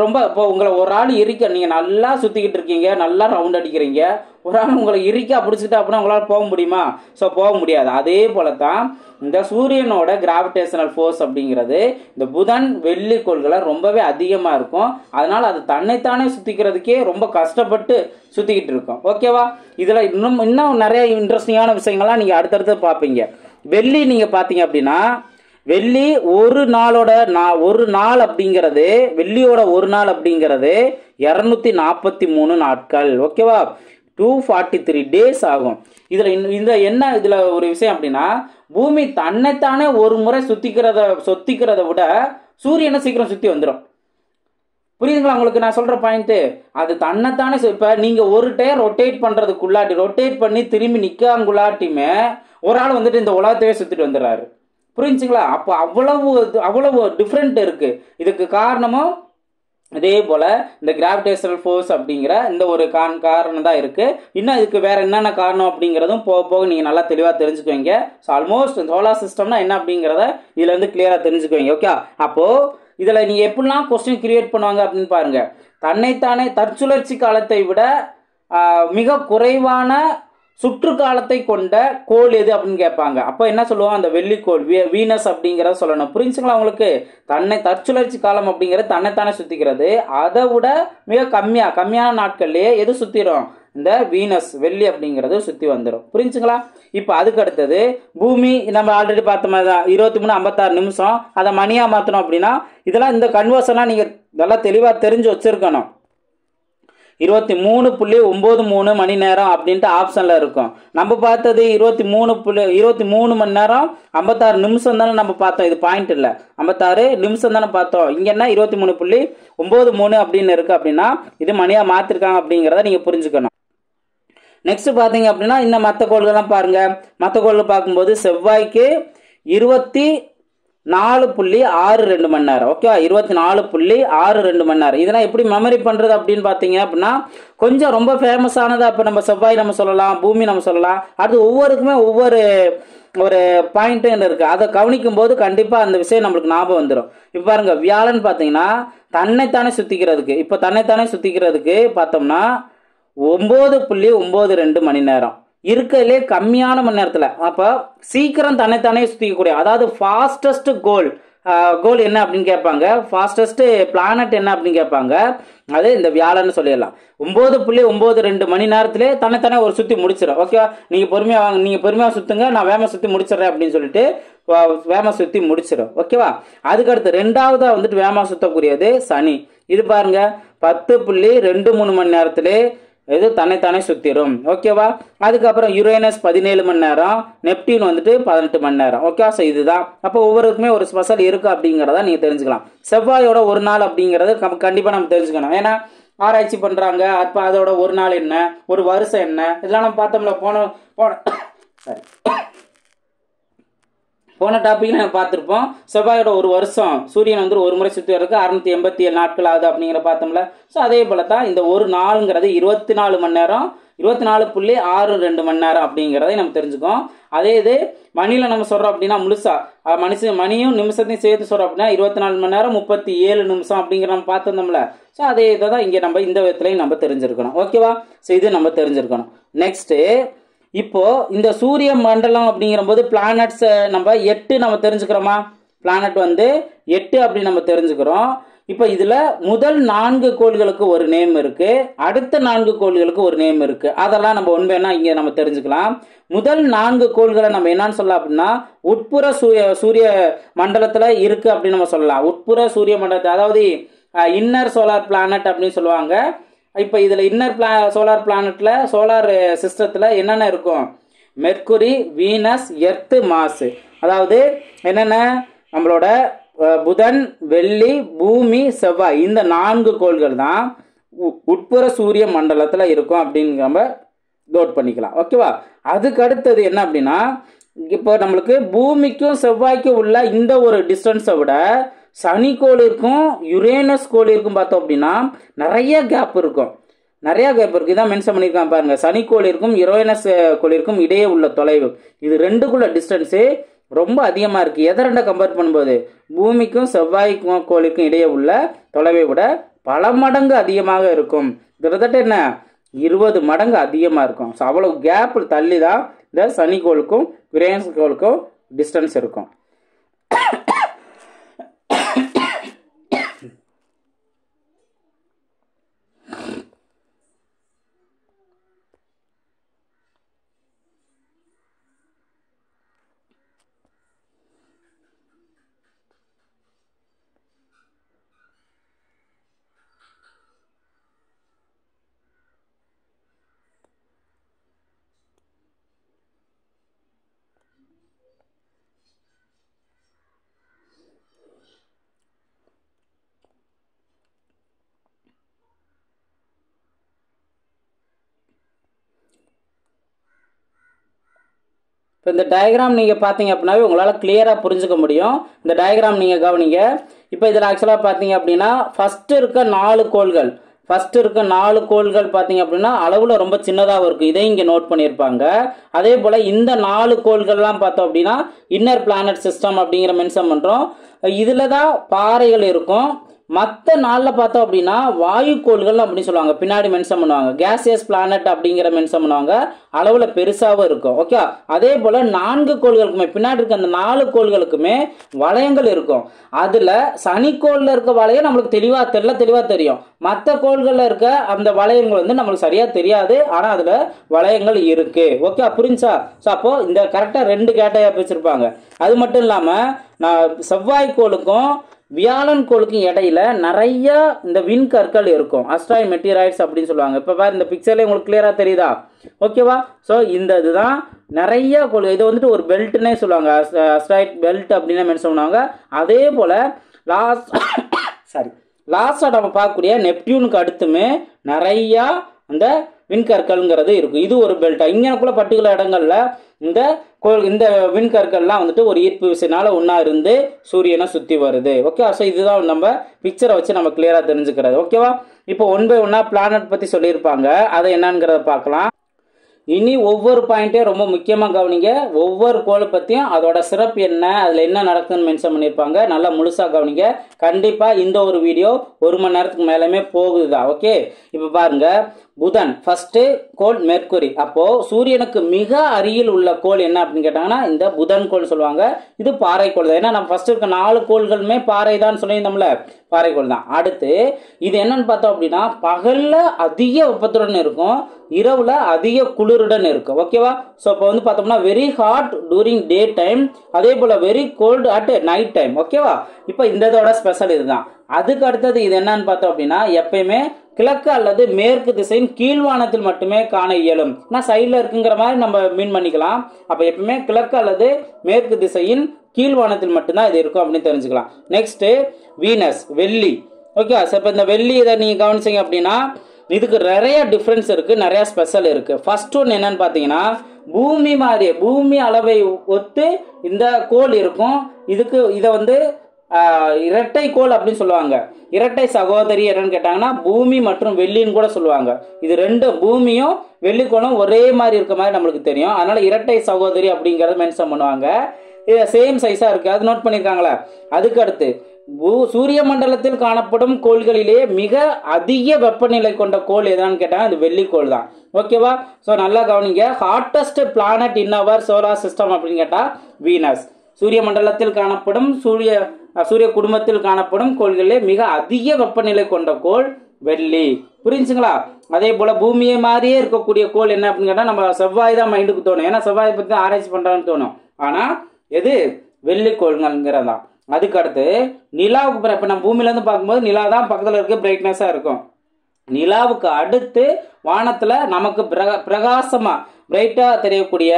ரொம்ப இப்போ உங்களை ஒரு ஆள் இருக்க, நீங்கள் நல்லா சுற்றிக்கிட்டு இருக்கீங்க, நல்லா ரவுண்ட் அடிக்கிறீங்க, ஒரு ஆள் உங்களை இருக்க பிடிச்சிக்கிட்டா அப்படின்னா உங்களால் போக முடியுமா? ஸோ போக முடியாது. அதே போல தான் இந்த சூரியனோட கிராவிடேஷனல் ஃபோர்ஸ் அப்படிங்கிறது இந்த புதன் வெள்ளி கோள்களை ரொம்பவே அதிகமாக இருக்கும். அதனால் அது தன்னைத்தானே சுற்றிக்கிறதுக்கே ரொம்ப கஷ்டப்பட்டு சுற்றிக்கிட்டு இருக்கும், ஓகேவா? இதில் இன்னும் நிறைய இன்ட்ரெஸ்டிங்கான விஷயங்கள்லாம் நீங்கள் அடுத்தடுத்து பார்ப்பீங்க. வெள்ளி நீங்கள் பார்த்தீங்க அப்படின்னா வெள்ளி ஒரு நாள் அப்படிங்கிறது, வெள்ளியோட ஒரு நாள் அப்படிங்கிறது 243 நாட்கள், ஓகேவா? 243 டேஸ் ஆகும். இதில் என்ன இதில் ஒரு விஷயம் அப்படின்னா பூமி தன்னைத்தானே ஒரு முறை சுத்திக்கிறத விட சூரியனை சீக்கிரம் சுற்றி வந்துடும், புரியுதுங்களா? உங்களுக்கு நான் சொல்கிற பாயிண்ட்டு அது தன்னைத்தானே. இப்போ நீங்கள் ஒரு டைம் ரொட்டேட் பண்ணுறதுக்குள்ளாட்டி, ரொட்டேட் பண்ணி திரும்பி நிற்காங்குள்ளாட்டியுமே ஒரு ஆள் வந்துட்டு இந்த உலகத்தையே சுற்றிட்டு வந்துடுறாரு, புரிஞ்சுங்களா? அப்போ அவ்வளவு டிஃப்ரெண்ட் இருக்குது. இதுக்கு காரணமும் அதே போல இந்த கிராவிடேஷனல் ஃபோர்ஸ் அப்படிங்கிற இந்த ஒரு காரணம் தான் இருக்கு. இன்னும் இதுக்கு வேற என்னென்ன காரணம் அப்படிங்கிறதும் போக போக நீங்க நல்லா தெளிவா தெரிஞ்சுக்குவீங்க. ஸோ ஆல்மோஸ்ட் சோலார் சிஸ்டம்னா என்ன அப்படிங்கிறத இதுல இருந்து கிளியரா தெரிஞ்சுக்குவீங்க. ஓகே, அப்போ இதுல நீங்க எப்படிலாம் கொஸ்டின் கிரியேட் பண்ணுவாங்க அப்படின்னு பாருங்க. தன்னைத்தானே தற்சுழற்சி காலத்தை விட மிக குறைவான சுற்று காலத்தை கொண்ட கோள் எது அப்படின்னு கேட்பாங்க. அப்போ என்ன சொல்லுவோம், அந்த வெள்ளிக்கோள் வீனஸ் அப்படிங்கிறத சொல்லணும். புரிஞ்சுங்களா உங்களுக்கு? தன்னை தற்சுழற்சி காலம் அப்படிங்கிறது தன்னைத்தானே சுத்திக்கிறது. அதை விட மிக கம்மியான நாட்கள்லயே எது சுத்திரும், இந்த வீனஸ் வெள்ளி அப்படிங்கிறது சுற்றி வந்துடும். புரிஞ்சுங்களா? இப்போ அதுக்கு அடுத்தது பூமி, நம்ம ஆல்ரெடி பார்த்த மாதிரி தான் 23:56 அதை மணியாக மாற்றணும் அப்படின்னா இதெல்லாம் இந்த கன்வர்ஷன்லாம் நீங்கள் நல்லா தெளிவாக தெரிஞ்சு வச்சுருக்கணும். 23.93 மணி நேரம் அப்படின்ட்டு ஆப்ஷன்ல இருக்கும். நம்ம பார்த்தது 23 மணி நேரம் 56 நிமிஷம் தானே நம்ம பார்த்தோம். இது பாயிண்ட் இல்லை, 56 நிமிஷம் தானே பார்த்தோம். இங்க என்ன 23.93 அப்படின்னு இருக்கு அப்படின்னா இது மணியா மாத்திருக்காங்க அப்படிங்கிறத நீங்க புரிஞ்சுக்கணும். நெக்ஸ்ட் பாத்தீங்க அப்படின்னா இந்த மற்ற கோள்கள்லாம் பாருங்க. மற்ற கோள்கள் பார்க்கும்போது செவ்வாய்க்கு 24.62 மணி நேரம். ஓகேவா, 24.62 மணி நேரம். இதெல்லாம் எப்படி மெமரி பண்ணுறது அப்படின்னு பார்த்தீங்க அப்படின்னா கொஞ்சம் ரொம்ப ஃபேமஸானது. அப்போ நம்ம செவ்வாய் நம்ம சொல்லலாம், பூமி நம்ம சொல்லலாம். அடுத்து ஒவ்வொருக்குமே ஒரு பாயிண்ட்டும் இருக்குது. அதை கவனிக்கும் போது கண்டிப்பாக அந்த விஷயம் நம்மளுக்கு ஞாபகம் வந்துடும். இப்போ பாருங்க, வியாழன் பார்த்தீங்கன்னா தன்னைத்தானே சுற்றிக்கிறதுக்கு பார்த்தோம்னா 9.92 மணி நேரம் இருக்கிறதுலே கம்மியான மணி நேரத்தில். அப்போ சீக்கிரம் தன்னைத்தானே சுற்றிக்கக்கூடிய, அதாவது ஃபாஸ்டஸ்ட் கோல் என்ன அப்படின்னு கேட்பாங்க, ஃபாஸ்டஸ்ட் பிளானட் என்ன அப்படின்னு கேட்பாங்க, அது இந்த வியாழன்னு சொல்லிடலாம். 9.92 மணி நேரத்திலே தன்னைத்தானே ஒரு சுற்றி முடிச்சிடும். ஓகேவா, நீங்கள் பொறுமையாக சுற்றுங்க, நான் வேகமாக சுற்றி முடிச்சிடறேன் அப்படின்னு சொல்லிட்டு வேகமாக சுற்றி முடிச்சிடும். ஓகேவா, அதுக்கடுத்து ரெண்டாவதாக வந்துட்டு வேகமாக சுற்றக்கூடியது சனி. இது பாருங்க 10.23 மணி நேரத்திலே இது தன்னைத்தானே சுத்திரும். ஓகேவா, அதுக்கப்புறம் யுரேனஸ் 17 மணி நேரம், நெப்டியூன் வந்துட்டு 18 மணி நேரம். ஓகேவா, ஸோ இதுதான். அப்போ ஒவ்வொருக்குமே ஒரு ஸ்பெஷல் இருக்கு அப்படிங்கிறத நீங்க தெரிஞ்சுக்கலாம். செவ்வாயோட ஒரு நாள் அப்படிங்கிறது கண்டிப்பா நம்ம தெரிஞ்சுக்கணும். ஏன்னா ஆராய்ச்சி பண்றாங்க. அப்போ அதோட ஒரு நாள் என்ன, ஒரு வருஷம் என்ன, இதெல்லாம் நம்ம பார்த்தோம்ல. போன டாப்பிக்கில் நம்ம பார்த்துருப்போம். செவ்வாயோட ஒரு வருஷம் சூரியன் வந்து ஒரு முறை சுற்றி வரதுக்கு 687 நாட்கள் ஆகுது அப்படிங்கிற பார்த்தோம்ல. ஸோ அதே போல தான் இந்த ஒரு நாளுங்கிறது 24 மணி நேரம் 24.62 மணி நேரம் அப்படிங்கிறதை நம்ம தெரிஞ்சுக்கோம். அதே இது மணியில் நம்ம சொல்கிறோம் அப்படின்னா முழுசா மணியும் நிமிஷத்தையும் சேர்த்து சொல்கிறோம் அப்படின்னா 24 மணி நேரம் 37 நிமிஷம் அப்படிங்கிற நம்ம பார்த்துருந்தோம்ல. ஸோ அதே இதை தான் இங்கே நம்ம இந்த விதத்துலையும் நம்ம தெரிஞ்சிருக்கணும். ஓகேவா, ஸோ இது நம்ம தெரிஞ்சிருக்கணும். நெக்ஸ்ட்டு இப்போ இந்த சூரிய மண்டலம் அப்படிங்கிற போது பிளானட்ஸ் நம்ம 8 நம்ம தெரிஞ்சுக்கிறோமா, பிளானட் வந்து 8 அப்படி நம்ம தெரிஞ்சுக்கிறோம். இப்போ இதில் முதல் 4 கோள்களுக்கு ஒரு நேம் இருக்கு, அடுத்த 4 கோள்களுக்கு ஒரு நேம் இருக்கு. அதெல்லாம் நம்ம ஒன்று வேணா இங்கே நம்ம தெரிஞ்சுக்கலாம். முதல் 4 கோள்களை நம்ம என்னன்னு சொல்லலாம் அப்படின்னா உட்புற சூரிய மண்டலத்தில் இருக்கு அப்படின்னு நம்ம சொல்லலாம். உட்புற சூரிய மண்டலத்தை, அதாவது இன்னர் சோலார் பிளானட் அப்படின்னு சொல்லுவாங்க. இப்போ இதில் இன்னர் சோலார் பிளானட்டில் சோலார் சிஸ்டத்தில் என்னென்ன இருக்கும், மெர்க்குரி, வீனஸ், எர்த்து, மார்ஸ். அதாவது என்னென்ன, நம்மளோட புதன், வெள்ளி, பூமி, செவ்வாய், இந்த 4 கோள்கள் தான் உட்புற சூரிய மண்டலத்தில் இருக்கும் அப்படின்னு நம்ம நோட் பண்ணிக்கலாம். ஓகேவா, அதுக்கு அடுத்தது என்ன அப்படின்னா இப்போ நம்மளுக்கு பூமிக்கும் செவ்வாய்க்கும் உள்ள இந்த ஒரு டிஸ்டன்ஸை விட சனி கோளிற்கும் யுரேனஸ் கோளிற்கும் பார்த்தோம் அப்படின்னா நிறைய கேப் இருக்கு. இதான் மென்ஷன் பண்ணியிருக்காங்க பாருங்க. சனி கோளிற்கும் யுரேனஸ் கோளிற்கும் இடையே உள்ள தொலைவு, இது ரெண்டுக்குள்ள டிஸ்டன்ஸு ரொம்ப அதிகமாக இருக்குது. எதை ரெண்டை கம்பேர் பண்ணும்போது, பூமிக்கும் செவ்வாய்க்கும் கோளிற்கும் இடையே உள்ள தொலைவை விட பல மடங்கு அதிகமாக இருக்கும். கிட்டத்தட்ட என்ன 20 மடங்கு அதிகமாக இருக்கும். ஸோ அவ்வளோ கேப் தள்ளி தான் இந்த சனி கோளுக்கும் யுரேனஸ் கோளுக்கும் டிஸ்டன்ஸ் இருக்கும். இப்போ இந்த டயக்ராம் நீங்கள் பார்த்தீங்க அப்படின்னாவே உங்களால் கிளியராக புரிஞ்சுக்க முடியும். இந்த டயக்ராம் நீங்கள் கவனிங்க. இப்போ இதில் ஆக்சுவலாக பார்த்தீங்க அப்படின்னா ஃபஸ்ட்டு இருக்க நாலு கோள்கள் பார்த்தீங்க அப்படின்னா அளவில் ரொம்ப சின்னதாக இருக்குது. இதை இங்கே நோட் பண்ணியிருப்பாங்க. அதே போல் இந்த 4 கோள்கள்லாம் பார்த்தோம் அப்படின்னா இன்னர் பிளானட் சிஸ்டம் அப்படிங்கிற மென்ஷன் பண்ணுறோம். இதில் தான் பாறைகள் இருக்கும். மற்ற நாளில் பார்த்தோம் அப்படின்னா வாயுக்கோள்கள் அப்படின்னு சொல்லுவாங்க, பின்னாடி மென்ஷன் பண்ணுவாங்க. கேசியஸ் பிளானட் அப்படிங்கிற மென்ஷன் பண்ணுவாங்க, அளவில் பெருசாகவும் இருக்கும். ஓகே, அதே போல் 4 கோள்களுக்குமே பின்னாடி இருக்க அந்த 4 கோள்களுக்குமே வளையங்கள் இருக்கும். அதில் சனிக்கோளில் இருக்க வளையம் நம்மளுக்கு தெளிவாக தெரியும். மற்ற கோள்களில் இருக்க அந்த வளையங்கள் வந்து நம்மளுக்கு சரியாக தெரியாது, ஆனால் அதில் வளையங்கள் இருக்குது. ஓகே, புரிஞ்சா? ஸோ அப்போது இந்த கரெக்டாக 2 கேட்டகரியாக பிரிச்சிருப்பாங்க. அது மட்டும் இல்லாமல் நான் செவ்வாய்க்கோளுக்கும் வியாழன்கோளுக்கும் இடையில நிறைய இந்த விண்கற்கள் இருக்கும், அஸ்ட்ராய்ட் மெட்டீராய்ட்ஸ் அப்படின்னு சொல்லுவாங்க. இப்போ பாரு, இந்த பிக்சர்லேயே உங்களுக்கு கிளியராக தெரியுதா? ஓகேவா? ஸோ இந்த இதுதான் நிறைய கோள். இதை வந்துட்டு ஒரு பெல்ட்னே சொல்லுவாங்க, அஸ்ட்ராய்ட் பெல்ட் அப்படின்னு மென்ஷன் பண்ணுவாங்க. அதே போல் லாஸ்ட்டாக நம்ம பார்க்கக்கூடிய நெப்டியூனுக்கு அடுத்துமே நிறையா அந்த விண்கற்கள்ங்கிறது இருக்கும். இது ஒரு பெல்ட்டாக இங்கேக்குள்ள பர்டிகுலர் இடங்களில் இந்த விண்கற்கள்லாம் வந்துட்டு ஒரு ஈர்ப்பு விசையினால ஒன்றா இருந்து சூரியனை சுற்றி வருது. ஓகே, ஸோ இதுதான் நம்ம பிக்சரை வச்சு நம்ம கிளியராக தெரிஞ்சுக்கிறது. ஓகேவா? இப்போ 1 by 1 பிளானட் பற்றி சொல்லியிருப்பாங்க, அதை என்னங்கிறத பார்க்கலாம். இனி ஒவ்வொரு பாயிண்ட்டே ரொம்ப முக்கியமாக கவனிங்க. ஒவ்வொரு கோளை பற்றியும் அதோட சிறப்பு என்ன, அதில் என்ன நடக்குதுன்னு மென்ஷன் பண்ணியிருப்பாங்க. நல்லா முழுசாக கவனிங்க. கண்டிப்பாக இந்த ஒரு வீடியோ 1 மணி நேரத்துக்கு மேலேயுமே போகுதுதான். ஓகே, இப்போ பாருங்கள். புதன் ஃபர்ஸ்ட்டு கோள் மெர்க்குரி. அப்போது சூரியனுக்கு மிக அருகில் உள்ள கோள் என்ன அப்படின்னு கேட்டாங்கன்னா இந்த புதன் கோள் சொல்லுவாங்க. இது பாறைக்கோள் தான். ஏன்னா நம்ம ஃபர்ஸ்ட் இருக்க 4 கோள்களுமே பாறை தான் சொல்லியிருந்தோம்ல, பாறைக்கோள் தான். அடுத்து இது என்னன்னு பார்த்தோம் அப்படின்னா பகலில் அதிக வெப்பத்துடன் இருக்கும், இரவில் அதிக குளிருடன் இருக்கும். ஓகேவா? ஸோ இப்போ வந்து பார்த்தோம்னா very hot during day time, அதே போல் very cold at night time. ஓகேவா? இப்போ இந்த இதோட ஸ்பெஷல் இதுதான். அதுக்கு அடுத்தது இது என்னன்னு பார்த்தோம் அப்படின்னா எப்பயுமே கிழக்கு அல்லது மேற்கு திசையின் கீழ்வானத்தில் மட்டுமே காண இயலும். நான் சைடில் இருக்குங்கிற மாதிரி நம்ம மீன் பண்ணிக்கலாம். அப்போ எப்பவுமே கிழக்கு அல்லது மேற்கு திசையின் கீழ்வானத்தில் மட்டும்தான் இது இருக்கும் அப்படின்னு தெரிஞ்சுக்கலாம். நெக்ஸ்ட்டு வீனஸ், வெள்ளி. ஓகே, ஸோ இப்போ இந்த வெள்ளி இதை நீங்கள் கவனிச்சிங்க அப்படின்னா இதுக்கு நிறைய டிஃப்ரென்ஸ் இருக்குது, நிறையா ஸ்பெஷல் இருக்குது. ஃபர்ஸ்ட் ஒன்று என்னன்னு பார்த்தீங்கன்னா பூமி மாதிரி பூமி அளவை ஒத்து இந்த கோள் இருக்கும். இதுக்கு இதை வந்து இரட்டை கோள் அப்படின்னு சொல்லுவாங்க. இரட்டை சகோதரி என்னன்னு கேட்டாங்கன்னா பூமி மற்றும் வெள்ளின்னு கூட சொல்லுவாங்க. இது ரெண்டும் பூமியும் வெள்ளிக்கோளும் ஒரே மாதிரி இருக்க மாதிரி நம்மளுக்கு தெரியும். அதனால இரட்டை சகோதரி அப்படிங்கிறத மென்ஷன் பண்ணுவாங்க. இது சேம் சைஸாக இருக்குது, அது நோட் பண்ணியிருக்காங்களா? அதுக்கடுத்து சூரிய மண்டலத்தில் காணப்படும் கோள்களிலேயே மிக அதிக வெப்பநிலை கொண்ட கோள் எதான்னு கேட்டால் அது வெள்ளிக்கோள் தான். ஓகேவா? ஸோ நல்லா கவனிங்க. Hottest planet in our solar system அப்படின்னு கேட்டால் வீனஸ். சூரிய மண்டலத்தில் காணப்படும் சூரிய குடும்பத்தில் காணப்படும் கோள்களிலே மிக அதிக வெப்பநிலை கொண்ட கோள் வெள்ளி. புரிஞ்சுங்களா? அதே போல் பூமியை மாதிரியே இருக்கக்கூடிய கோள் என்ன அப்படின்னு கேட்டால் நம்ம செவ்வாய் தான் மைண்டுக்கு தோணும். ஏன்னா செவ்வாயை பற்றி தான் ஆராய்ச்சி பண்ணுறான்னு தோணும். ஆனால் எது வெள்ளிக்கோள்ங்கிறது தான். அதுக்கடுத்து நிலாவுக்கு பிறகு இப்போ நம்ம பூமியிலேருந்து பார்க்கும்போது நிலா தான் பக்கத்தில் இருக்க பிரைட்னஸாக இருக்கும். நிலாவுக்கு அடுத்து வானத்தில் நமக்கு பிரகாசமாக பிரைட்டாக தெரியக்கூடிய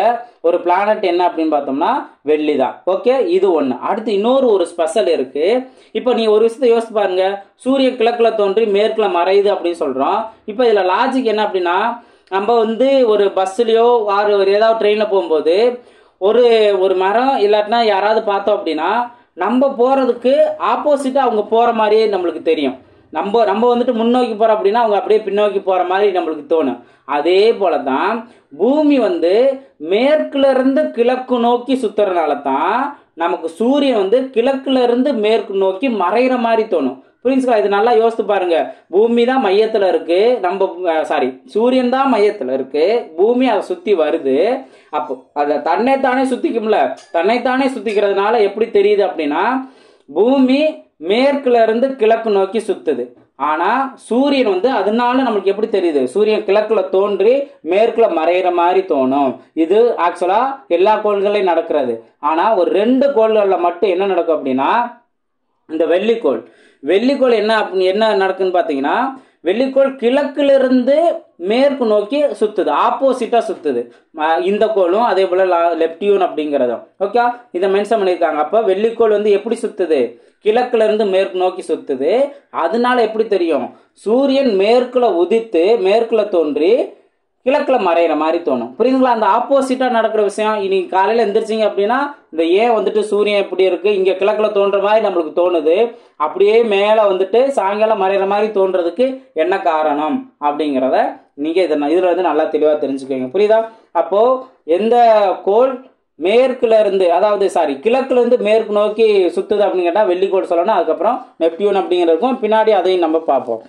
ஒரு பிளானட் என்ன அப்படின்னு பார்த்தோம்னா வெள்ளி தான். ஓகே, இது ஒன்று. அடுத்து இன்னொரு ஸ்பெஷல் இருக்குது. இப்போ நீங்கள் ஒரு விஷயத்தை யோசிச்சு பாருங்கள். சூரிய கிழக்கில் தோன்றி மேற்கில் மறையுது அப்படின்னு சொல்கிறோம். இப்போ இதில் லாஜிக் என்ன அப்படின்னா நம்ம வந்து ஒரு பஸ்லேயோ ஒரு ஏதாவது ட்ரெயினில் போகும்போது ஒரு மரம் இல்லாட்டினா யாராவது பார்த்தோம் அப்படின்னா நம்ம போகிறதுக்கு ஆப்போசிட்டாக அவங்க போகிற மாதிரியே நம்மளுக்கு தெரியும். நம்ம வந்துட்டு முன்னோக்கி போகிறோம் அப்படின்னா அவங்க அப்படியே பின்னோக்கி போகிற மாதிரி நம்மளுக்கு தோணும். அதே போல தான் பூமி வந்து மேற்குலேருந்து கிழக்கு நோக்கி சுற்றுறனால தான் நமக்கு சூரியன் வந்து கிழக்குலேருந்து மேற்கு நோக்கி மறைகிற மாதிரி தோணும். புரிஞ்சுக்கலாம்? இது நல்லா யோசித்து பாருங்கள். பூமி தான் மையத்தில் இருக்குது, சூரியன் தான் மையத்தில் இருக்குது, பூமி அதை சுற்றி வருது. அப்போ அதை தன்னைத்தானே சுற்றிக்கும்ல, தன்னைத்தானே சுற்றிக்கிறதுனால எப்படி தெரியுது அப்படின்னா பூமி மேற்குல இருந்து கிழக்கு நோக்கி சுத்துது. ஆனா சூரியன் வந்து அதனால நம்மளுக்கு எப்படி தெரியுது, சூரியன் கிழக்குல தோன்றி மேற்குல மறைகிற மாதிரி தோணும். இது ஆக்சுவலா எல்லா கோள்களையும் நடக்கிறது. ஆனா ஒரு 2 கோள்கள்ல மட்டும் என்ன நடக்கும் அப்படின்னா இந்த வெள்ளிக்கோள் என்ன நடக்குன்னு பாத்தீங்கன்னா வெள்ளிக்கோள் கிழக்குல இருந்து மேற்கு நோக்கி சுத்துது, ஆப்போசிட்டா சுத்துது. இந்த கோளும் அதே போல நெப்டியூன் அப்படிங்கிறதும். ஓகே, இதை மென்ஷன் பண்ணியிருக்காங்க. அப்ப வெள்ளிக்கோள் வந்து எப்படி சுத்துது, கிழக்குல இருந்து மேற்கு நோக்கி சுத்துது. அதனால எப்படி தெரியும், சூரியன் மேற்குல உதித்து மேற்குல தோன்றி கிழக்கில் மறைகிற மாதிரி தோணும். புரியுதுங்களா? அந்த ஆப்போசிட்டாக நடக்கிற விஷயம். இன்னைக்கு காலையில் எழுந்திரிச்சிங்க அப்படின்னா இந்த ஏன் வந்துட்டு சூரியன் எப்படி இருக்குது இங்கே கிழக்கில் தோன்ற மாதிரி நம்மளுக்கு தோணுது, அப்படியே மேலே வந்துட்டு சாயங்காலம் மறைகிற மாதிரி தோன்றதுக்கு என்ன காரணம் அப்படிங்கிறத நீங்கள் இதில் வந்து நல்லா தெளிவாக தெரிஞ்சுக்கோங்க. புரியுதா? அப்போது எந்த கோள் மேற்குலேருந்து, அதாவது கிழக்குலேருந்து மேற்கு நோக்கி சுற்றுது அப்படின்னு கேட்டால் வெள்ளிக்கோள் சொல்லணும். அதுக்கப்புறம் நெப்டியூன் அப்படிங்கிறதுக்கும் பின்னாடி அதையும் நம்ம பார்ப்போம்.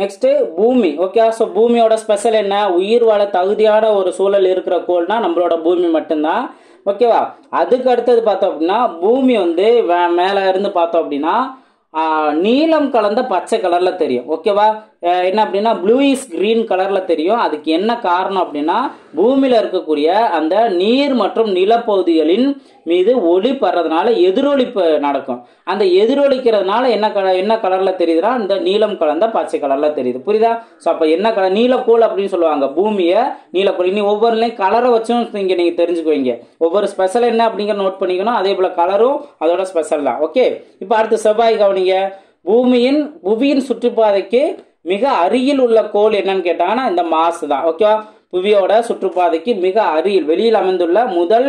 நெக்ஸ்ட்டு பூமி. ஓகே, ஸோ பூமியோட ஸ்பெஷல் என்ன? உயிர் வாழ தகுதியான ஒரு சூழல் இருக்கிற கோள்னா நம்மளோட பூமி மட்டும்தான். ஓகேவா? அதுக்கு அடுத்தது பார்த்தோம் அப்படின்னா பூமி வந்து மேலே இருந்து பார்த்தோம் அப்படின்னா நீலம் கலந்த பச்சை கலரில் தெரியும். ஓகேவா? என்ன அப்படின்னா ப்ளூயிஷ் க்ரீன் கலரில் தெரியும். அதுக்கு என்ன காரணம் அப்படின்னா பூமியில் இருக்கக்கூடிய அந்த நீர் மற்றும் நிலப்பகுதிகளின் மீது ஒளி படுறதுனால எதிரொலிப்பு நடக்கும். அந்த எதிரொலிக்கிறதுனால என்ன கலரில் தெரியுதுன்னா இந்த நீலம் கலந்த பச்சை கலரில் தெரியுது. புரியுதா? ஸோ அப்போ என்ன கலர்? நீலக்கோள் அப்படின்னு சொல்லுவாங்க. பூமியை நீலக்கோள். இனி ஒவ்வொருலையும் கலரை வச்சும் இங்கே நீங்கள் தெரிஞ்சுக்குவீங்க. ஒவ்வொரு ஸ்பெஷல் என்ன அப்படிங்கிற நோட் பண்ணிக்கணும். அதே போல் கலரும் அதோட ஸ்பெஷல் தான். ஓகே, இப்போ அடுத்து செவ்வாய் கவனிங்க. புவியின் சுற்றுப்பாதைக்கு மிக அருகில் உள்ள கோள் என்னன்னு கேட்டாங்கன்னா இந்த மார்ஸ் தான். ஓகேவா? புவியோட சுற்றுப்பாதைக்கு மிக அருகில் வெளியில் அமைந்துள்ள முதல்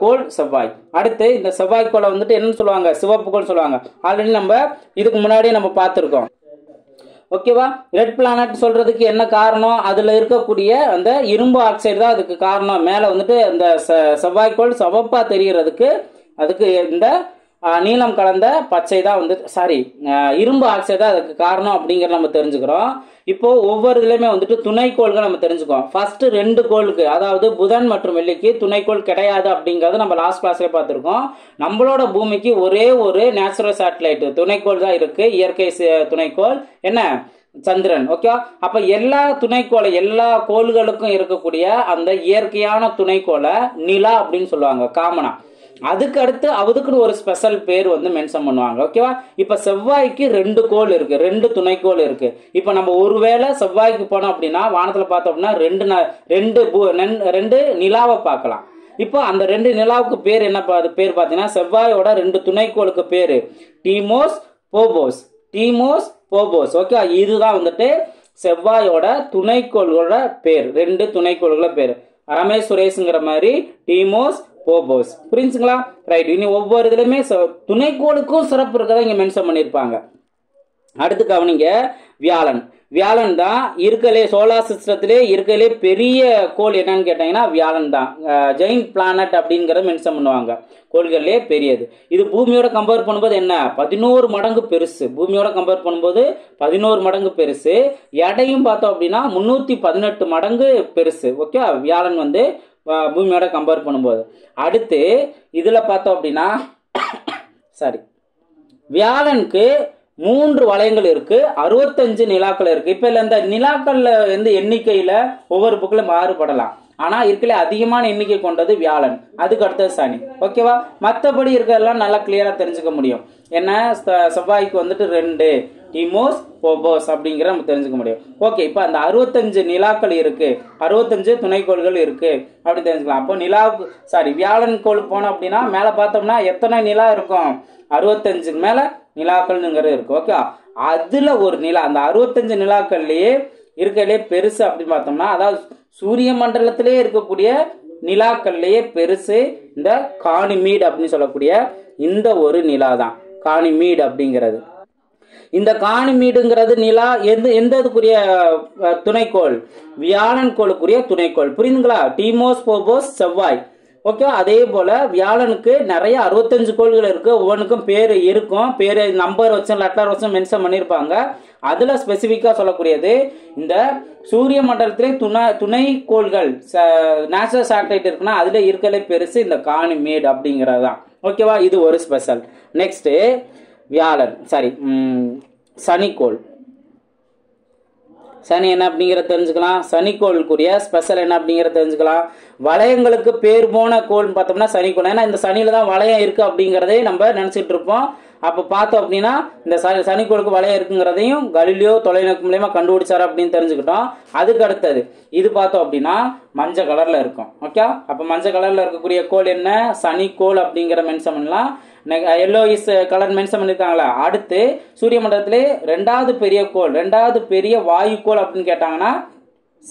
கோள் செவ்வாய். அடுத்து இந்த செவ்வாய் கோளை வந்துட்டு என்னன்னு சொல்லுவாங்க? சிவப்பு கோள் சொல்லுவாங்க. ஆல்ரெடி நம்ம இதுக்கு முன்னாடி நம்ம பார்த்துருக்கோம். ஓகேவா? ரெட் பிளானட் சொல்றதுக்கு என்ன காரணம்? அதுல இருக்கக்கூடிய அந்த இரும்பு ஆக்சைடு தான் அதுக்கு காரணம். மேலே வந்துட்டு அந்த செவ்வாய்க்கோள் சிவப்பா தெரிகிறதுக்கு அதுக்கு இந்த நீலம் கலந்த பச்சை தான் வந்து இரும்பு ஆக்சைடு தான் அதுக்கு காரணம் அப்படிங்கிறத நம்ம தெரிஞ்சுக்கிறோம். இப்போ ஒவ்வொரு இதுலையுமே வந்துட்டு துணைக்கோள்கள் நம்ம தெரிஞ்சுக்கிறோம். ஃபர்ஸ்ட் ரெண்டு கோளுக்கு, அதாவது புதன் மற்றும் வெள்ளிக்கு துணைக்கோள் கிடையாது அப்படிங்கிறது நம்ம லாஸ்ட் கிளாஸ்ல பார்த்துருக்கோம். நம்மளோட பூமிக்கு ஒரே ஒரு நேச்சுரல் சேட்டலைட் துணைக்கோள் தான் இருக்கு. இயற்கை துணைக்கோள் என்ன? சந்திரன். ஓகேவா? அப்ப எல்லா கோள்களுக்கும் இருக்கக்கூடிய அந்த இயற்கையான துணைக்கோளை நிலா அப்படின்னு சொல்லுவாங்க காமனா. அதுக்கு அடுத்து அதுக்குன்னு ஒரு ஸ்பெஷல் பேர் வந்து மென்ஷன் பண்ணுவாங்க. ஓகேவா? இப்போ செவ்வாய்க்கு ரெண்டு கோள் இருக்கு, ரெண்டு துணைக்கோள் இருக்கு. இப்போ நம்ம ஒருவேளை செவ்வாய்க்கு போனோம் அப்படின்னா வானத்தில் பார்த்தோம் அப்படின்னா ரெண்டு நிலாவை பார்க்கலாம். இப்போ அந்த ரெண்டு நிலாவுக்கு பேர் என்ன பேர் பார்த்தீங்கன்னா செவ்வாயோட ரெண்டு துணைக்கோளுக்கு பேர் டீமோஸ் போபோஸ். ஓகே, இதுதான் வந்துட்டு செவ்வாயோட துணைக்கோள்களோட பேர், ரெண்டு துணைக்கோள்களோட பேர். ரமேஷ் சுரேஷ்ங்கிற மாதிரி டீமோஸ் போபோஸ். புரிஞ்சுங்களா? ரைட். இனி ஒவ்வொரு இதுலையுமே துணைக்கோளுக்கும் சிறப்பு இருக்கிறத இங்கே மென்ஷன் பண்ணியிருப்பாங்க. அடுத்து கவனிங்க, வியாழன் தான் இருக்கிறதுலே சோலார் சிஸ்டத்திலே இருக்கிறதுலே பெரிய கோள் என்னன்னு கேட்டாங்கன்னா வியாழன் தான். ஜெயின்ட் பிளானட் அப்படிங்கிறத மென்ஷன் பண்ணுவாங்க. கோள்கள்லேயே பெரியது. இது பூமியோட கம்பேர் பண்ணும்போது என்ன? 11 மடங்கு பெருசு. பூமியோட கம்பேர் பண்ணும்போது 11 மடங்கு பெருசு. எடையும் பார்த்தோம் அப்படின்னா 318 மடங்கு பெருசு. ஓகே, வியாழன் வந்து பூமியோட கம்பேர் பண்ணும்போது. அடுத்து இதில் பார்த்தோம் அப்படின்னா வியாழனுக்கு 3 வளையங்கள் இருக்கு, 65 நிலாக்கள் இருக்கு. இப்போ இல்லை, இந்த நிலாக்கள்ல வந்து எண்ணிக்கையில ஒவ்வொரு புக்கிலும் மாறுபடலாம். ஆனால் இருக்கல அதிகமான எண்ணிக்கை கொண்டது வியாழன். அதுக்கு அடுத்தது சனி. ஓகேவா? மற்றபடி இருக்கிறதெல்லாம் நல்லா கிளியராக தெரிஞ்சுக்க முடியும். ஏன்னா செவ்வாய்க்கு வந்துட்டு ரெண்டு டிமோஸ் போபோஸ் அப்படிங்கிற நம்ம தெரிஞ்சுக்க முடியும். ஓகே, இப்போ அந்த 65 நிலாக்கள் இருக்கு, 65 துணைக்கோள்கள் இருக்கு அப்படி தெரிஞ்சுக்கலாம். அப்போ வியாழன் கோள் போனோம் அப்படின்னா மேலே பார்த்தோம்னா எத்தனை நிலா இருக்கும்? 65 மேலே நிலாக்கள்ங்கிறது இருக்கு. ஓகே, அதில் ஒரு நிலா, அந்த 65 நிலாக்கள்லேயே இருக்கிறதுலே பெருசு அப்படின்னு பார்த்தோம்னா, அதாவது சூரிய மண்டலத்திலே இருக்கக்கூடிய நிலாக்கள்லேயே பெருசு இந்த கானிமீட் அப்படின்னு சொல்லக்கூடிய இந்த ஒரு நிலா தான் கானிமீட் அப்படிங்கிறது. இந்த கானிமீடுங்கிறது நிலா எந்ததுக்குரிய துணைக்கோள்? வியாழன் கோளுக்குரிய துணைக்கோள். புரியுதுங்களா? டீமோஸ் போபோஸ் செவ்வாய். ஓகே, அதே போல வியாழனுக்கு நிறைய 65 கோள்கள் இருக்கு. ஒவ்வொன்றுக்கும் பேர் இருக்கும். பேர் நம்பர் வச்சும் லெட்டர் வச்சும் மென்ஷன் பண்ணியிருப்பாங்க. அதுல ஸ்பெசிஃபிக்கா சொல்லக்கூடியது இந்த சூரிய மண்டலத்திலே துணைக்கோள்கள் நேச்சுரல் சேட்டலைட் இருக்குன்னா அதுல இருக்கிறதே பெருசு இந்த கானிமேட் அப்படிங்கிறது தான். ஓகேவா? இது ஒரு ஸ்பெஷல். நெக்ஸ்ட் சனிக்கோள். சனி என்ன அப்படிங்கிறத தெரிஞ்சுக்கலாம். சனிக்கோளுக்குரிய ஸ்பெஷல் என்ன அப்படிங்கிறத தெரிஞ்சுக்கலாம். வளையங்களுக்கு பேர் போன கோள்னு பார்த்தோம்னா சனிக்கோள். ஏன்னா இந்த சனியில தான் வளையம் இருக்கு அப்படிங்கிறதே நம்ம நினைச்சிட்டு இருப்போம். அப்போ பார்த்தோம் அப்படின்னா இந்த சனிக்கோளுக்கு வளையம் இருக்குங்கிறதையும் கலிலியோ தொலைநோக்கு மூலமா கண்டுபிடிச்சாரு அப்படின்னு தெரிஞ்சுக்கிட்டோம். அதுக்கு அடுத்தது இது பார்த்தோம் அப்படின்னா மஞ்சள் கலர்ல இருக்கும். ஓகே, அப்போ மஞ்சள் கலர்ல இருக்கக்கூடிய கோள் என்ன? சனிக்கோள் அப்படிங்கிற மென்ஷன் பண்ணலாம். எல்லோ இஸ் கலர் மென்ஷன் பண்ணியிருக்காங்களா? அடுத்து சூரிய மண்டலத்திலே ரெண்டாவது பெரிய வாயு கோள் அப்படின்னு கேட்டாங்கன்னா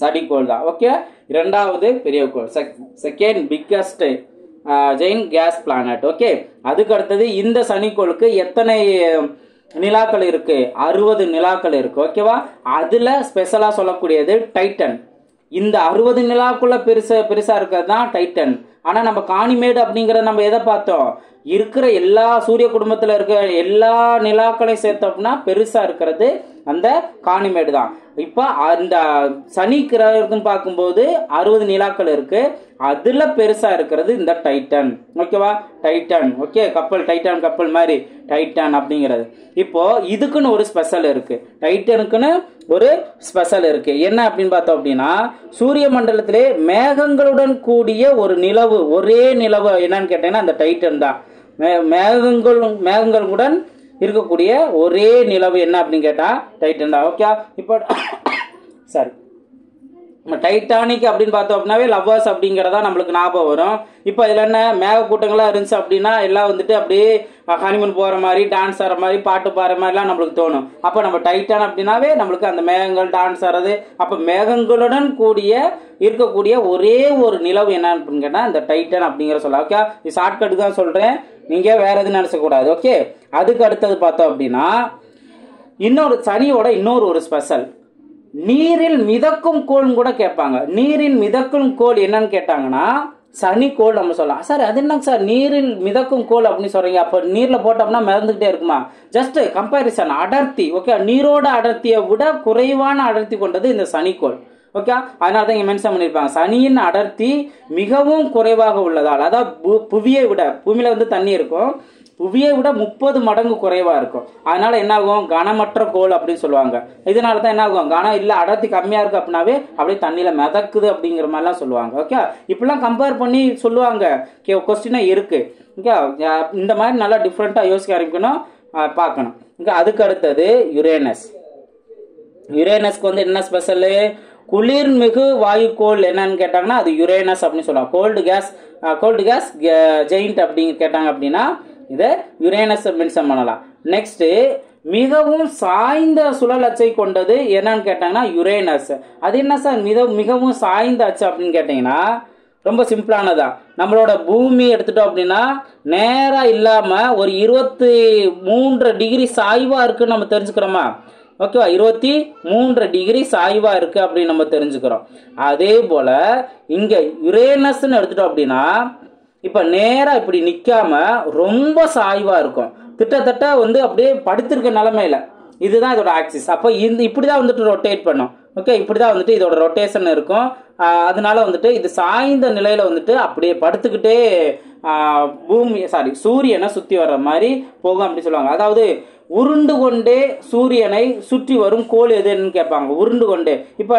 சடிக்கோள் தான். ஓகே, இரண்டாவது பெரிய கோள், second biggest giant gas planet. Okay, அதுக்கு அடுத்தது இந்த சனிக்கோளுக்கு எத்தனை நிலாக்கள் இருக்கு? 60 நிலாக்கள் இருக்கு. ஓகேவா, அதுல ஸ்பெஷலா சொல்லக்கூடியது டைட்டன். இந்த 60 நிலாக்குள்ள பெருசா இருக்கிறது தான் டைட்டன். ஆனா நம்ம கானிமேடு அப்படிங்கறத நம்ம எதை பார்த்தோம்? இருக்கிற எல்லா சூரிய குடும்பத்துல இருக்கிற எல்லா நிலாக்களையும் சேர்த்தோம்னா பெருசா இருக்கிறது அந்த கானிமேடு தான். இப்ப அந்த சனி கிரகத்துன்னு பார்க்கும்போது 60 நிலாக்கள் இருக்கு, அதுல பெருசா இருக்கிறது இந்த டைட்டன். ஓகேவா, டைட்டன். ஓகே, கப்பல் டைட்டன், கப்பல் மாதிரி டைட்டன் அப்படிங்கிறது. இப்போ இதுக்குன்னு ஒரு ஸ்பெஷல் இருக்கு, டைட்டனுக்குன்னு ஒரு ஸ்பெஷல் இருக்கு. என்ன அப்படின்னு பார்த்தோம் அப்படின்னா, சூரிய மண்டலத்திலே மேகங்களுடன் கூடிய ஒரு நிலவு, ஒரே நிலவு என்னன்னு கேட்டீங்கன்னா அந்த டைட்டன் தான். மேகங்களுடன் இருக்கக்கூடிய ஒரே நிலவு என்ன அப்படின்னு கேட்டா டைட்டன் தான். ஓகே, இப்போ சாரி, நம்ம டைட்டானிக் அப்படின்னு பார்த்தோம் அப்படின்னாவே லவ்வர்ஸ் அப்படிங்கிறதா நம்மளுக்கு ஞாபகம் வரும். இப்போ இதில் என்ன மேக கூட்டங்களாக இருந்துச்சு அப்படின்னா எல்லாம் வந்துட்டு அப்படியே ஹனிமூன் போகிற மாதிரி, டான்ஸ் ஆகிற மாதிரி, பாட்டு பாடுற மாதிரிலாம் நம்மளுக்கு தோணும். அப்போ நம்ம டைட்டான் அப்படின்னாவே நம்மளுக்கு அந்த மேகங்கள் டான்ஸ் ஆகிறது. அப்போ மேகங்களுடன் கூடிய இருக்கக்கூடிய ஒரே ஒரு நிலவு என்ன அப்படின்னு கேட்டால் அந்த டைட்டன் அப்படிங்கிற சொல்லலாம். ஓகே, இது ஷார்ட்கட்டு தான் சொல்கிறேன், நீங்கள் வேறு எதுவும் நினச்சக்கூடாது. ஓகே, அதுக்கு அடுத்தது பார்த்தோம் அப்படின்னா இன்னொரு சனியோட ஒரு ஸ்பெஷல், நீரில் மிதக்கும் கோள்னு கூட கேட்பாங்க. நீரில் மிதக்கும் கோள் என்னன்னு கேட்டாங்கன்னா சனி கோள் நம்ம சொல்லலாம். சார் அது என்னங்க சார் நீரில் மிதக்கும் கோள் அப்படின்னு சொல்றீங்க, அப்போ நீர்ல போட்டோம்னா மிதந்துகிட்டே இருக்குமா? ஜஸ்ட் கம்பேரிசன், அடர்த்தி. ஓகே, நீரோட அடர்த்தியை விட குறைவான அடர்த்தி கொண்டது இந்த சனிக்கோள். ஓகே, அதனால தான் இங்கே மென்ஷன் பண்ணியிருப்பாங்க, சனியின் அடர்த்தி மிகவும் குறைவாக உள்ளதால், அதாவது புவியை விட, பூமியில வந்து தண்ணி இருக்கும், புவியை விட 30 மடங்கு குறைவா இருக்கும். அதனால என்ன ஆகும்? கனமற்ற கோள் அப்படின்னு சொல்லுவாங்க. இதனால தான் என்ன ஆகும்? கனம் இல்லை, அடர்த்தி கம்மியா இருக்கு அப்படின்னாவே அப்படியே தண்ணியில மிதக்குது அப்படிங்கிற மாதிரிலாம் சொல்லுவாங்க. ஓகே, இப்படிலாம் கம்பேர் பண்ணி சொல்லுவாங்க, கொஸ்டினா இருக்கு. ஓகே, இந்த மாதிரி நல்லா டிஃப்ரெண்டா யோசிக்க ஆரம்பிக்கணும், பார்க்கணும். ஓகே, அதுக்கு அடுத்தது யுரேனஸ். யுரேனஸ்க்கு வந்து என்ன ஸ்பெஷலு? குளிர்மிகு வாயுக்கோள் என்னன்னு கேட்டாங்கன்னா அது யுரேனஸ் அப்படின்னு சொல்லுவாங்க. கோல்டு கேஸ் ஜெயிண்ட் அப்படின்னு கேட்டாங்க அப்படின்னா இதை யுரேனஸ் மென்ஷன் பண்ணலாம். நெக்ஸ்ட், மிகவும் சாய்ந்த சுழல் அச்சை கொண்டது என்னன்னு கேட்டாங்கன்னா யுரேனஸ். அது என்ன சார் மிகவும் சாய்ந்த அச்சு அப்படின்னு கேட்டீங்கன்னா ரொம்ப சிம்பிளானதான். நம்மளோட பூமி எடுத்துட்டோம் அப்படின்னா நேரா இல்லாம ஒரு 23 டிகிரி சாய்வா இருக்குன்னு நம்ம தெரிஞ்சுக்கிறோமா? ஓகேவா, 23 டிகிரி சாய்வா இருக்கு அப்படின்னு நம்ம தெரிஞ்சுக்கிறோம். அதே போல இங்க யுரேனஸ்ன்னு எடுத்துட்டோம் அப்படின்னா இப்போ நேராக இப்படி நிற்காம ரொம்ப சாய்வாக இருக்கும், கிட்டத்தட்ட வந்து அப்படியே படுத்திருக்க நிலமையில. இதுதான் இதோட ஆக்சிஸ். அப்போ இப்படி தான் வந்துட்டு ரொட்டேட் பண்ணும். ஓகே, இப்படி தான் வந்துட்டு இதோட ரொட்டேஷன் இருக்கும். அதனால வந்துட்டு இது சாய்ந்த நிலையில வந்துட்டு அப்படியே படுத்துக்கிட்டே சூரியனை சுற்றி வர்ற மாதிரி போகும் அப்படின்னு சொல்லுவாங்க. அதாவது உருண்டு கொண்டே சூரியனை சுற்றி வரும் கோள் எதுன்னு கேட்பாங்க. உருண்டு கொண்டே, இப்போ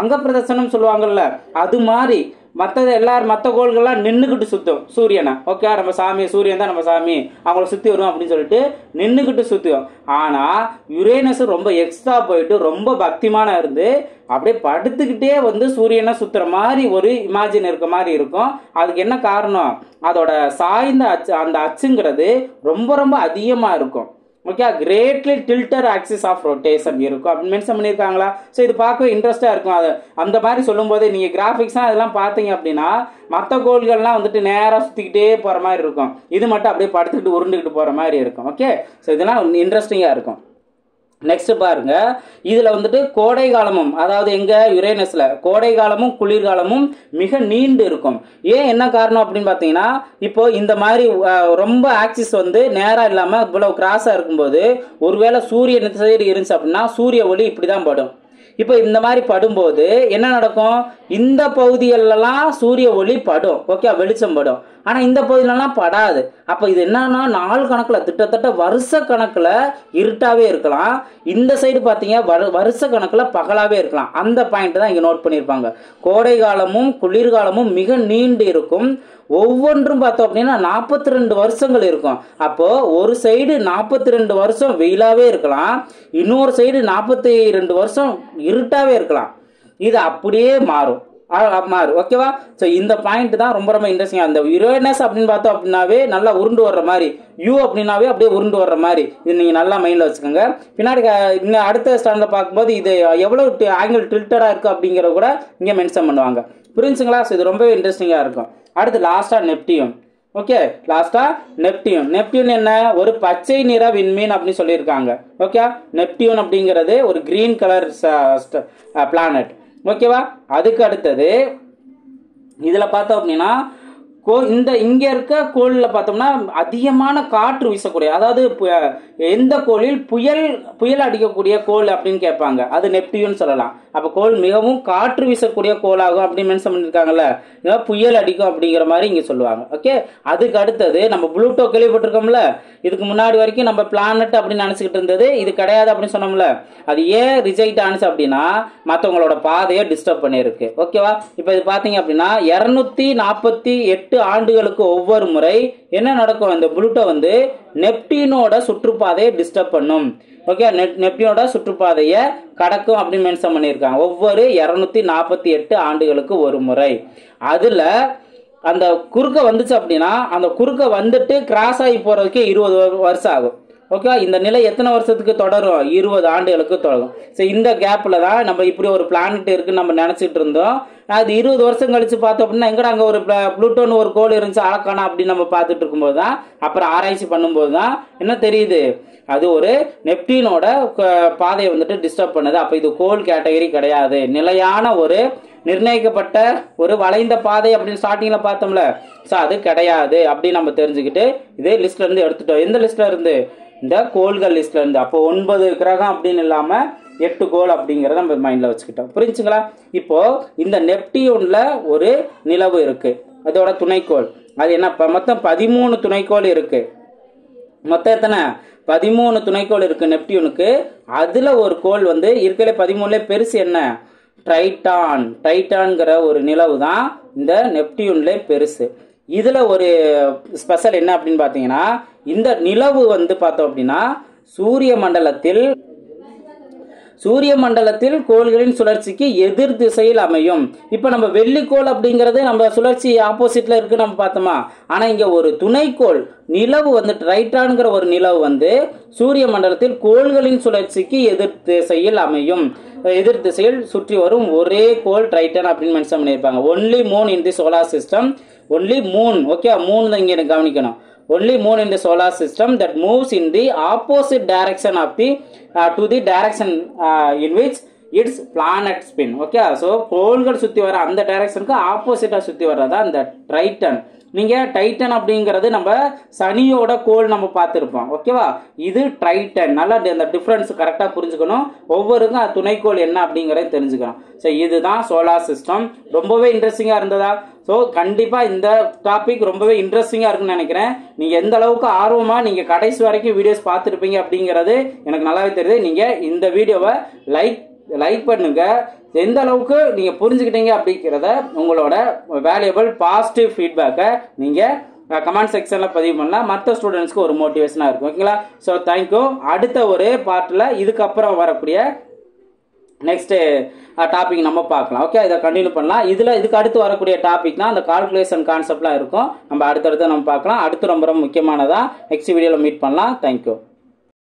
அங்க பிரதர்சனம் சொல்லுவாங்கல்ல, அது மாதிரி மற்றது எல்லாரும் மற்ற கோள்கள்லாம் நின்றுக்கிட்டு சுற்றும் சூரியனை. ஓகே, நம்ம சாமி சூரியன் தான் நம்ம சாமி, அவங்கள சுற்றி வருவோம் அப்படின்னு சொல்லிட்டு நின்றுக்கிட்டு சுற்றுவோம். ஆனால் யுரேனஸ் ரொம்ப எக்ஸ்ட்ரா போயிட்டு ரொம்ப பக்திமான இருந்து அப்படியே படுத்துக்கிட்டே வந்து சூரியனை சுற்றுற மாதிரி ஒரு இமேஜின் இருக்க மாதிரி இருக்கும். அதுக்கு என்ன காரணம்? அதோட சாய்ந்த அச்சு, அந்த அச்சுங்கிறது ரொம்ப ரொம்ப அதிகமாக இருக்கும். Okay, greatly tilted axis of rotation இருக்கும் அப்படின்னு மென்ஷன் பண்ணியிருக்காங்களா? ஸோ இது பார்க்கவே இன்ட்ரெஸ்டாக இருக்கும். அது அந்த மாதிரி சொல்லும்போது நீங்கள் கிராஃபிக்ஸ்லாம் அதெல்லாம் பார்த்தீங்க அப்படின்னா மற்ற கோள்கள்லாம் வந்துட்டு நேராக சுற்றிக்கிட்டே போகிற மாதிரி இருக்கும், இது மட்டும் அப்படியே படுத்துக்கிட்டு உருண்டுக்கிட்டு போகிற மாதிரி இருக்கும். ஓகே, ஸோ இதெல்லாம் இன்ட்ரெஸ்டிங்காக இருக்கும். நெக்ஸ்ட் பாருங்க, இதில் வந்துட்டு கோடை காலமும், அதாவது எங்கள் யுரேனஸில் கோடை காலமும் குளிர்காலமும் மிக நீண்டு இருக்கும். ஏன், என்ன காரணம் அப்படின்னு பார்த்தீங்கன்னா இப்போ இந்த மாதிரி ரொம்ப ஆக்சிஸ் வந்து நேராக இல்லாமல் இவ்வளவு கிராஸாக இருக்கும்போது ஒருவேளை சூரியன் இந்த சைடு இருந்துச்சு அப்படின்னா சூரிய ஒளி இப்படி தான் படும். இப்போ இந்த மாதிரி படும்போது என்ன நடக்கும்? இந்த பகுதிகளெல்லாம் சூரிய ஒளி படும். ஓகே, வெளிச்சம் படும். ஆனால் இந்த பகுதியிலலாம் படாது. அப்போ இது என்னன்னா நாள் கணக்கில், கிட்டத்தட்ட வருஷ கணக்கில் இருட்டாகவே இருக்கலாம். இந்த சைடு பார்த்தீங்க வருஷ கணக்கில் பகலாகவே இருக்கலாம். அந்த பாயிண்ட் தான் இங்கே நோட் பண்ணியிருப்பாங்க. கோடை காலமும் குளிர்காலமும் மிக நீண்டு இருக்கும். ஒவ்வொன்றும் பார்த்தோம் அப்படின்னா 42 வருஷங்கள் இருக்கும். அப்போது ஒரு சைடு 42 வருஷம் வெயிலாகவே இருக்கலாம், இன்னொரு சைடு 42 வருஷம் இருட்டாகவே இருக்கலாம். இது அப்படியே மாறும். மாறு. ஓகேவா? ஸோ இந்த பாயிண்ட் தான் ரொம்ப ரொம்ப இன்ட்ரெஸ்டிங்காக. அந்த யுரேனஸ் அப்படின்னு பார்த்தோம் அப்படின்னாவே நல்லா உருண்டு வர்ற மாதிரி, யூ அப்படின்னாவே அப்படியே உருண்டு வர்ற மாதிரி, இது நீங்கள் நல்லா மைண்டில் வச்சுக்கோங்க. பின்னாடி இன்னும் அடுத்த ஸ்டாண்டில் பார்க்கும்போது இது எவ்வளோ ஆங்கிள் டில்டடாக இருக்குது அப்படிங்கிறத கூட இங்கே மென்ஷன் பண்ணுவாங்க. புரிஞ்சுங்களா? ஸோ இது ரொம்பவே இன்ட்ரெஸ்டிங்காக இருக்கும். அடுத்து லாஸ்ட்டாக நெப்டியூன். ஓகே, லாஸ்ட்டாக நெப்டியூன். நெப்டியூன் என்ன? ஒரு பச்சை நிற விண்மீன் அப்படின்னு சொல்லியிருக்காங்க. ஓகே, நெப்டியூன் அப்படிங்கிறது ஒரு கிரீன் கலர் பிளானட். ஓகேவா? அதுக்கு அடுத்தது இதில் பார்த்தோம் அப்படின்னா இங்கே இருக்க கோளில் பார்த்தோம்னா அதிகமான காற்று வீசக்கூடிய, அதாவது எந்த கோளில் புயல் புயல் அடிக்கக்கூடிய கோள் அப்படின்னு கேட்பாங்க, அது நெப்டியூன்னு சொல்லலாம். அப்போ கோள் மிகவும் காற்று வீசக்கூடிய கோளாகும் அப்படின்னு மென்ஷன் பண்ணியிருக்காங்கல்ல, புயல் அடிக்கும் அப்படிங்கிற மாதிரி இங்கே சொல்லுவாங்க. ஓகே, அதுக்கு அடுத்தது நம்ம புளூட்டோ கேள்விப்பட்டிருக்கோம்ல, இதுக்கு முன்னாடி வரைக்கும் நம்ம பிளானட் அப்படின்னு நினச்சிக்கிட்டு இருந்தது இது கிடையாது அப்படின்னு சொன்னோம்ல, அது ஏன் ரிஜெக்ட் ஆனிச்சு அப்படின்னா மற்றவங்களோட பாதையை டிஸ்டர்ப் பண்ணியிருக்கு. ஓகேவா? இப்போ இது பார்த்தீங்க அப்படின்னா 248 ஆண்டுகளுக்கு ஒவ்வொரு முறை என்ன நடக்கும், அந்த புளூட்டோ வந்து நெப்டியூனோட சுற்றுப்பாதையை டிஸ்டர்ப் பண்ணும். ஓகே, நெப்டியூனோட சுற்றுப்பாதையை கடக்கும் அப்படின்னு மென்ஷன் பண்ணியிருக்காங்க. ஒவ்வொரு 248 ஆண்டுகளுக்கு ஒரு முறை அதுல அந்த குறுக்க வந்துச்சு அப்படின்னா அந்த குறுக்க வந்துட்டு கிராஸ் ஆகி போறதுக்கு 20 வருஷம் ஆகும். ஓகே, இந்த நிலை எத்தனை வருஷத்துக்கு தொடரும்? 20 ஆண்டுகளுக்கு தொடரும். ஸோ இந்த கேப்பில் தான் நம்ம இப்படி ஒரு பிளானட் இருக்குன்னு நம்ம நினச்சிட்டு இருந்தோம். அது 20 வருஷம் கழிச்சு பார்த்தோம் அப்படின்னா எங்கடா அங்கே ஒரு புளூட்டோன்னு ஒரு கோள் இருந்துச்சு ஆளக்கானா அப்படின்னு நம்ம பார்த்துட்டு இருக்கும்போது தான் அப்புறம் ஆராய்ச்சி பண்ணும்போது தான் என்ன தெரியுது, அது ஒரு நெப்டியூனோட பாதையை வந்துட்டு டிஸ்டர்ப் பண்ணுது. அப்போ இது கோள் கேட்டகரி கிடையாது, நிலையான ஒரு நிர்ணயிக்கப்பட்ட ஒரு வளைந்த பாதை அப்படின்னு ஸ்டார்டிங்கில் பார்த்தோம்ல, ஸோ அது கிடையாது அப்படின்னு நம்ம தெரிஞ்சுக்கிட்டு இதே லிஸ்ட்லேருந்து எடுத்துட்டோம். எந்த லிஸ்ட்டில் இருந்து? இந்த கோள்கள் லிஸ்ட்ல இருந்து. அப்போ 9 கிரகம் அப்படின்னு இல்லாமல் 8 கோள் அப்படிங்கிறத நம்ம மைண்டில் வச்சுக்கிட்டோம். புரிஞ்சுங்களா? இப்போ இந்த நெப்டியூன்ல ஒரு நிலவு இருக்கு, அதோட துணைக்கோள் அது என்ன, மொத்தம் 13 துணைக்கோள் இருக்கு. மொத்தம் எத்தனை? 13 துணைக்கோள் இருக்கு நெப்டியூனுக்கு. அதுல ஒரு கோள் வந்து இருக்கிற 13ல பெருசு என்ன? ட்ரைட்டான். ட்ரைட்டான்ங்கிற ஒரு நிலவு தான் இந்த நெப்டியூன்ல பெருசு. இதில் ஒரு ஸ்பெஷல் என்ன அப்படின்னு பார்த்தீங்கன்னா இந்த நிலவு வந்து பார்த்தோம் அப்படின்னா சூரிய மண்டலத்தில் கோள்களின் சுழற்சிக்கு எதிர் திசையில் அமையும். இப்போ நம்ம வெள்ளிக்கோள் அப்படிங்கிறது நம்ம சுழற்சி ஆப்போசிட்டில் இருக்குன்னு நம்ம பார்த்தோமா, ஆனால் இங்கே ஒரு துணைக்கோள் நிலவு வந்து ட்ரைட்டான்ங்கிற ஒரு நிலவு வந்து சூரிய மண்டலத்தில் கோள்களின் சுழற்சிக்கு எதிர் திசையில் அமையும். எதிர் திசையில் சுற்றி வரும் ஒரே கோள் ட்ரைட்டன் அப்படின்னு மென்ஷன் பண்ணியிருப்பாங்க. Only moon in the solar system, only moon. Okay, மூணு தான் இங்கே எனக்கு கவனிக்கணும். Only moon in the solar system that moves in the opposite direction of the to the direction in which its planet spin. Okay, so கோள்கள் சுற்றி வர அந்த டைரக்ஷனுக்கு ஆப்போசிட்டாக சுற்றி வர்றதா இந்த ட்ரைட்டன். நீங்கள் டைட்டன் அப்படிங்கிறது நம்ம சனியோட கோள் நம்ம பார்த்துருப்போம். ஓகேவா? இது ட்ரைட்டன். நல்லா அந்த டிஃப்ரென்ஸ் கரெக்டாக புரிஞ்சுக்கணும். ஒவ்வொருக்கும் அது துணைக்கோள் என்ன அப்படிங்கிறத தெரிஞ்சுக்கணும். ஸோ இதுதான் சோலார் சிஸ்டம். ரொம்பவே இன்ட்ரெஸ்டிங்காக இருந்ததா? ஸோ கண்டிப்பாக இந்த டாபிக் ரொம்பவே இன்ட்ரெஸ்டிங்காக இருக்குன்னு நினைக்கிறேன். நீங்கள் எந்த அளவுக்கு ஆர்வமாக நீங்கள் கடைசி வரைக்கும் வீடியோஸ் பார்த்துருப்பீங்க அப்படிங்கிறது எனக்கு நல்லாவே தெரியுது. நீங்கள் இந்த வீடியோவை லைக் பண்ணுங்க. எந்த அளவுக்கு நீங்கள் புரிஞ்சுக்கிட்டீங்க அப்படிங்கிறத உங்களோட வேல்யூபிள் பாசிட்டிவ் ஃபீட்பேக்கை நீங்கள் கமெண்ட் செக்ஷனில் பதிவு பண்ணலாம். மற்ற ஸ்டூடெண்ட்ஸ்க்கு ஒரு மோட்டிவேஷனாக இருக்கும். ஓகேங்களா? So thank you. அடுத்த ஒரு பார்ட்டில் இதுக்கப்புறம் வரக்கூடிய நெக்ஸ்ட்டு டாபிக் நம்ம பார்க்கலாம். ஓகே, இதை கண்டினியூ பண்ணலாம். இதுக்கு அடுத்து வரக்கூடிய டாபிக்னா அந்த கால்குலேஷன் கான்செப்ட்லாம் இருக்கும். நம்ம அடுத்தடுத்து நம்ம பார்க்கலாம். அடுத்து ரொம்ப ரொம்ப முக்கியமானதாக நெக்ஸ்ட் வீடியோவில் மீட் பண்ணலாம். தேங்க்யூ.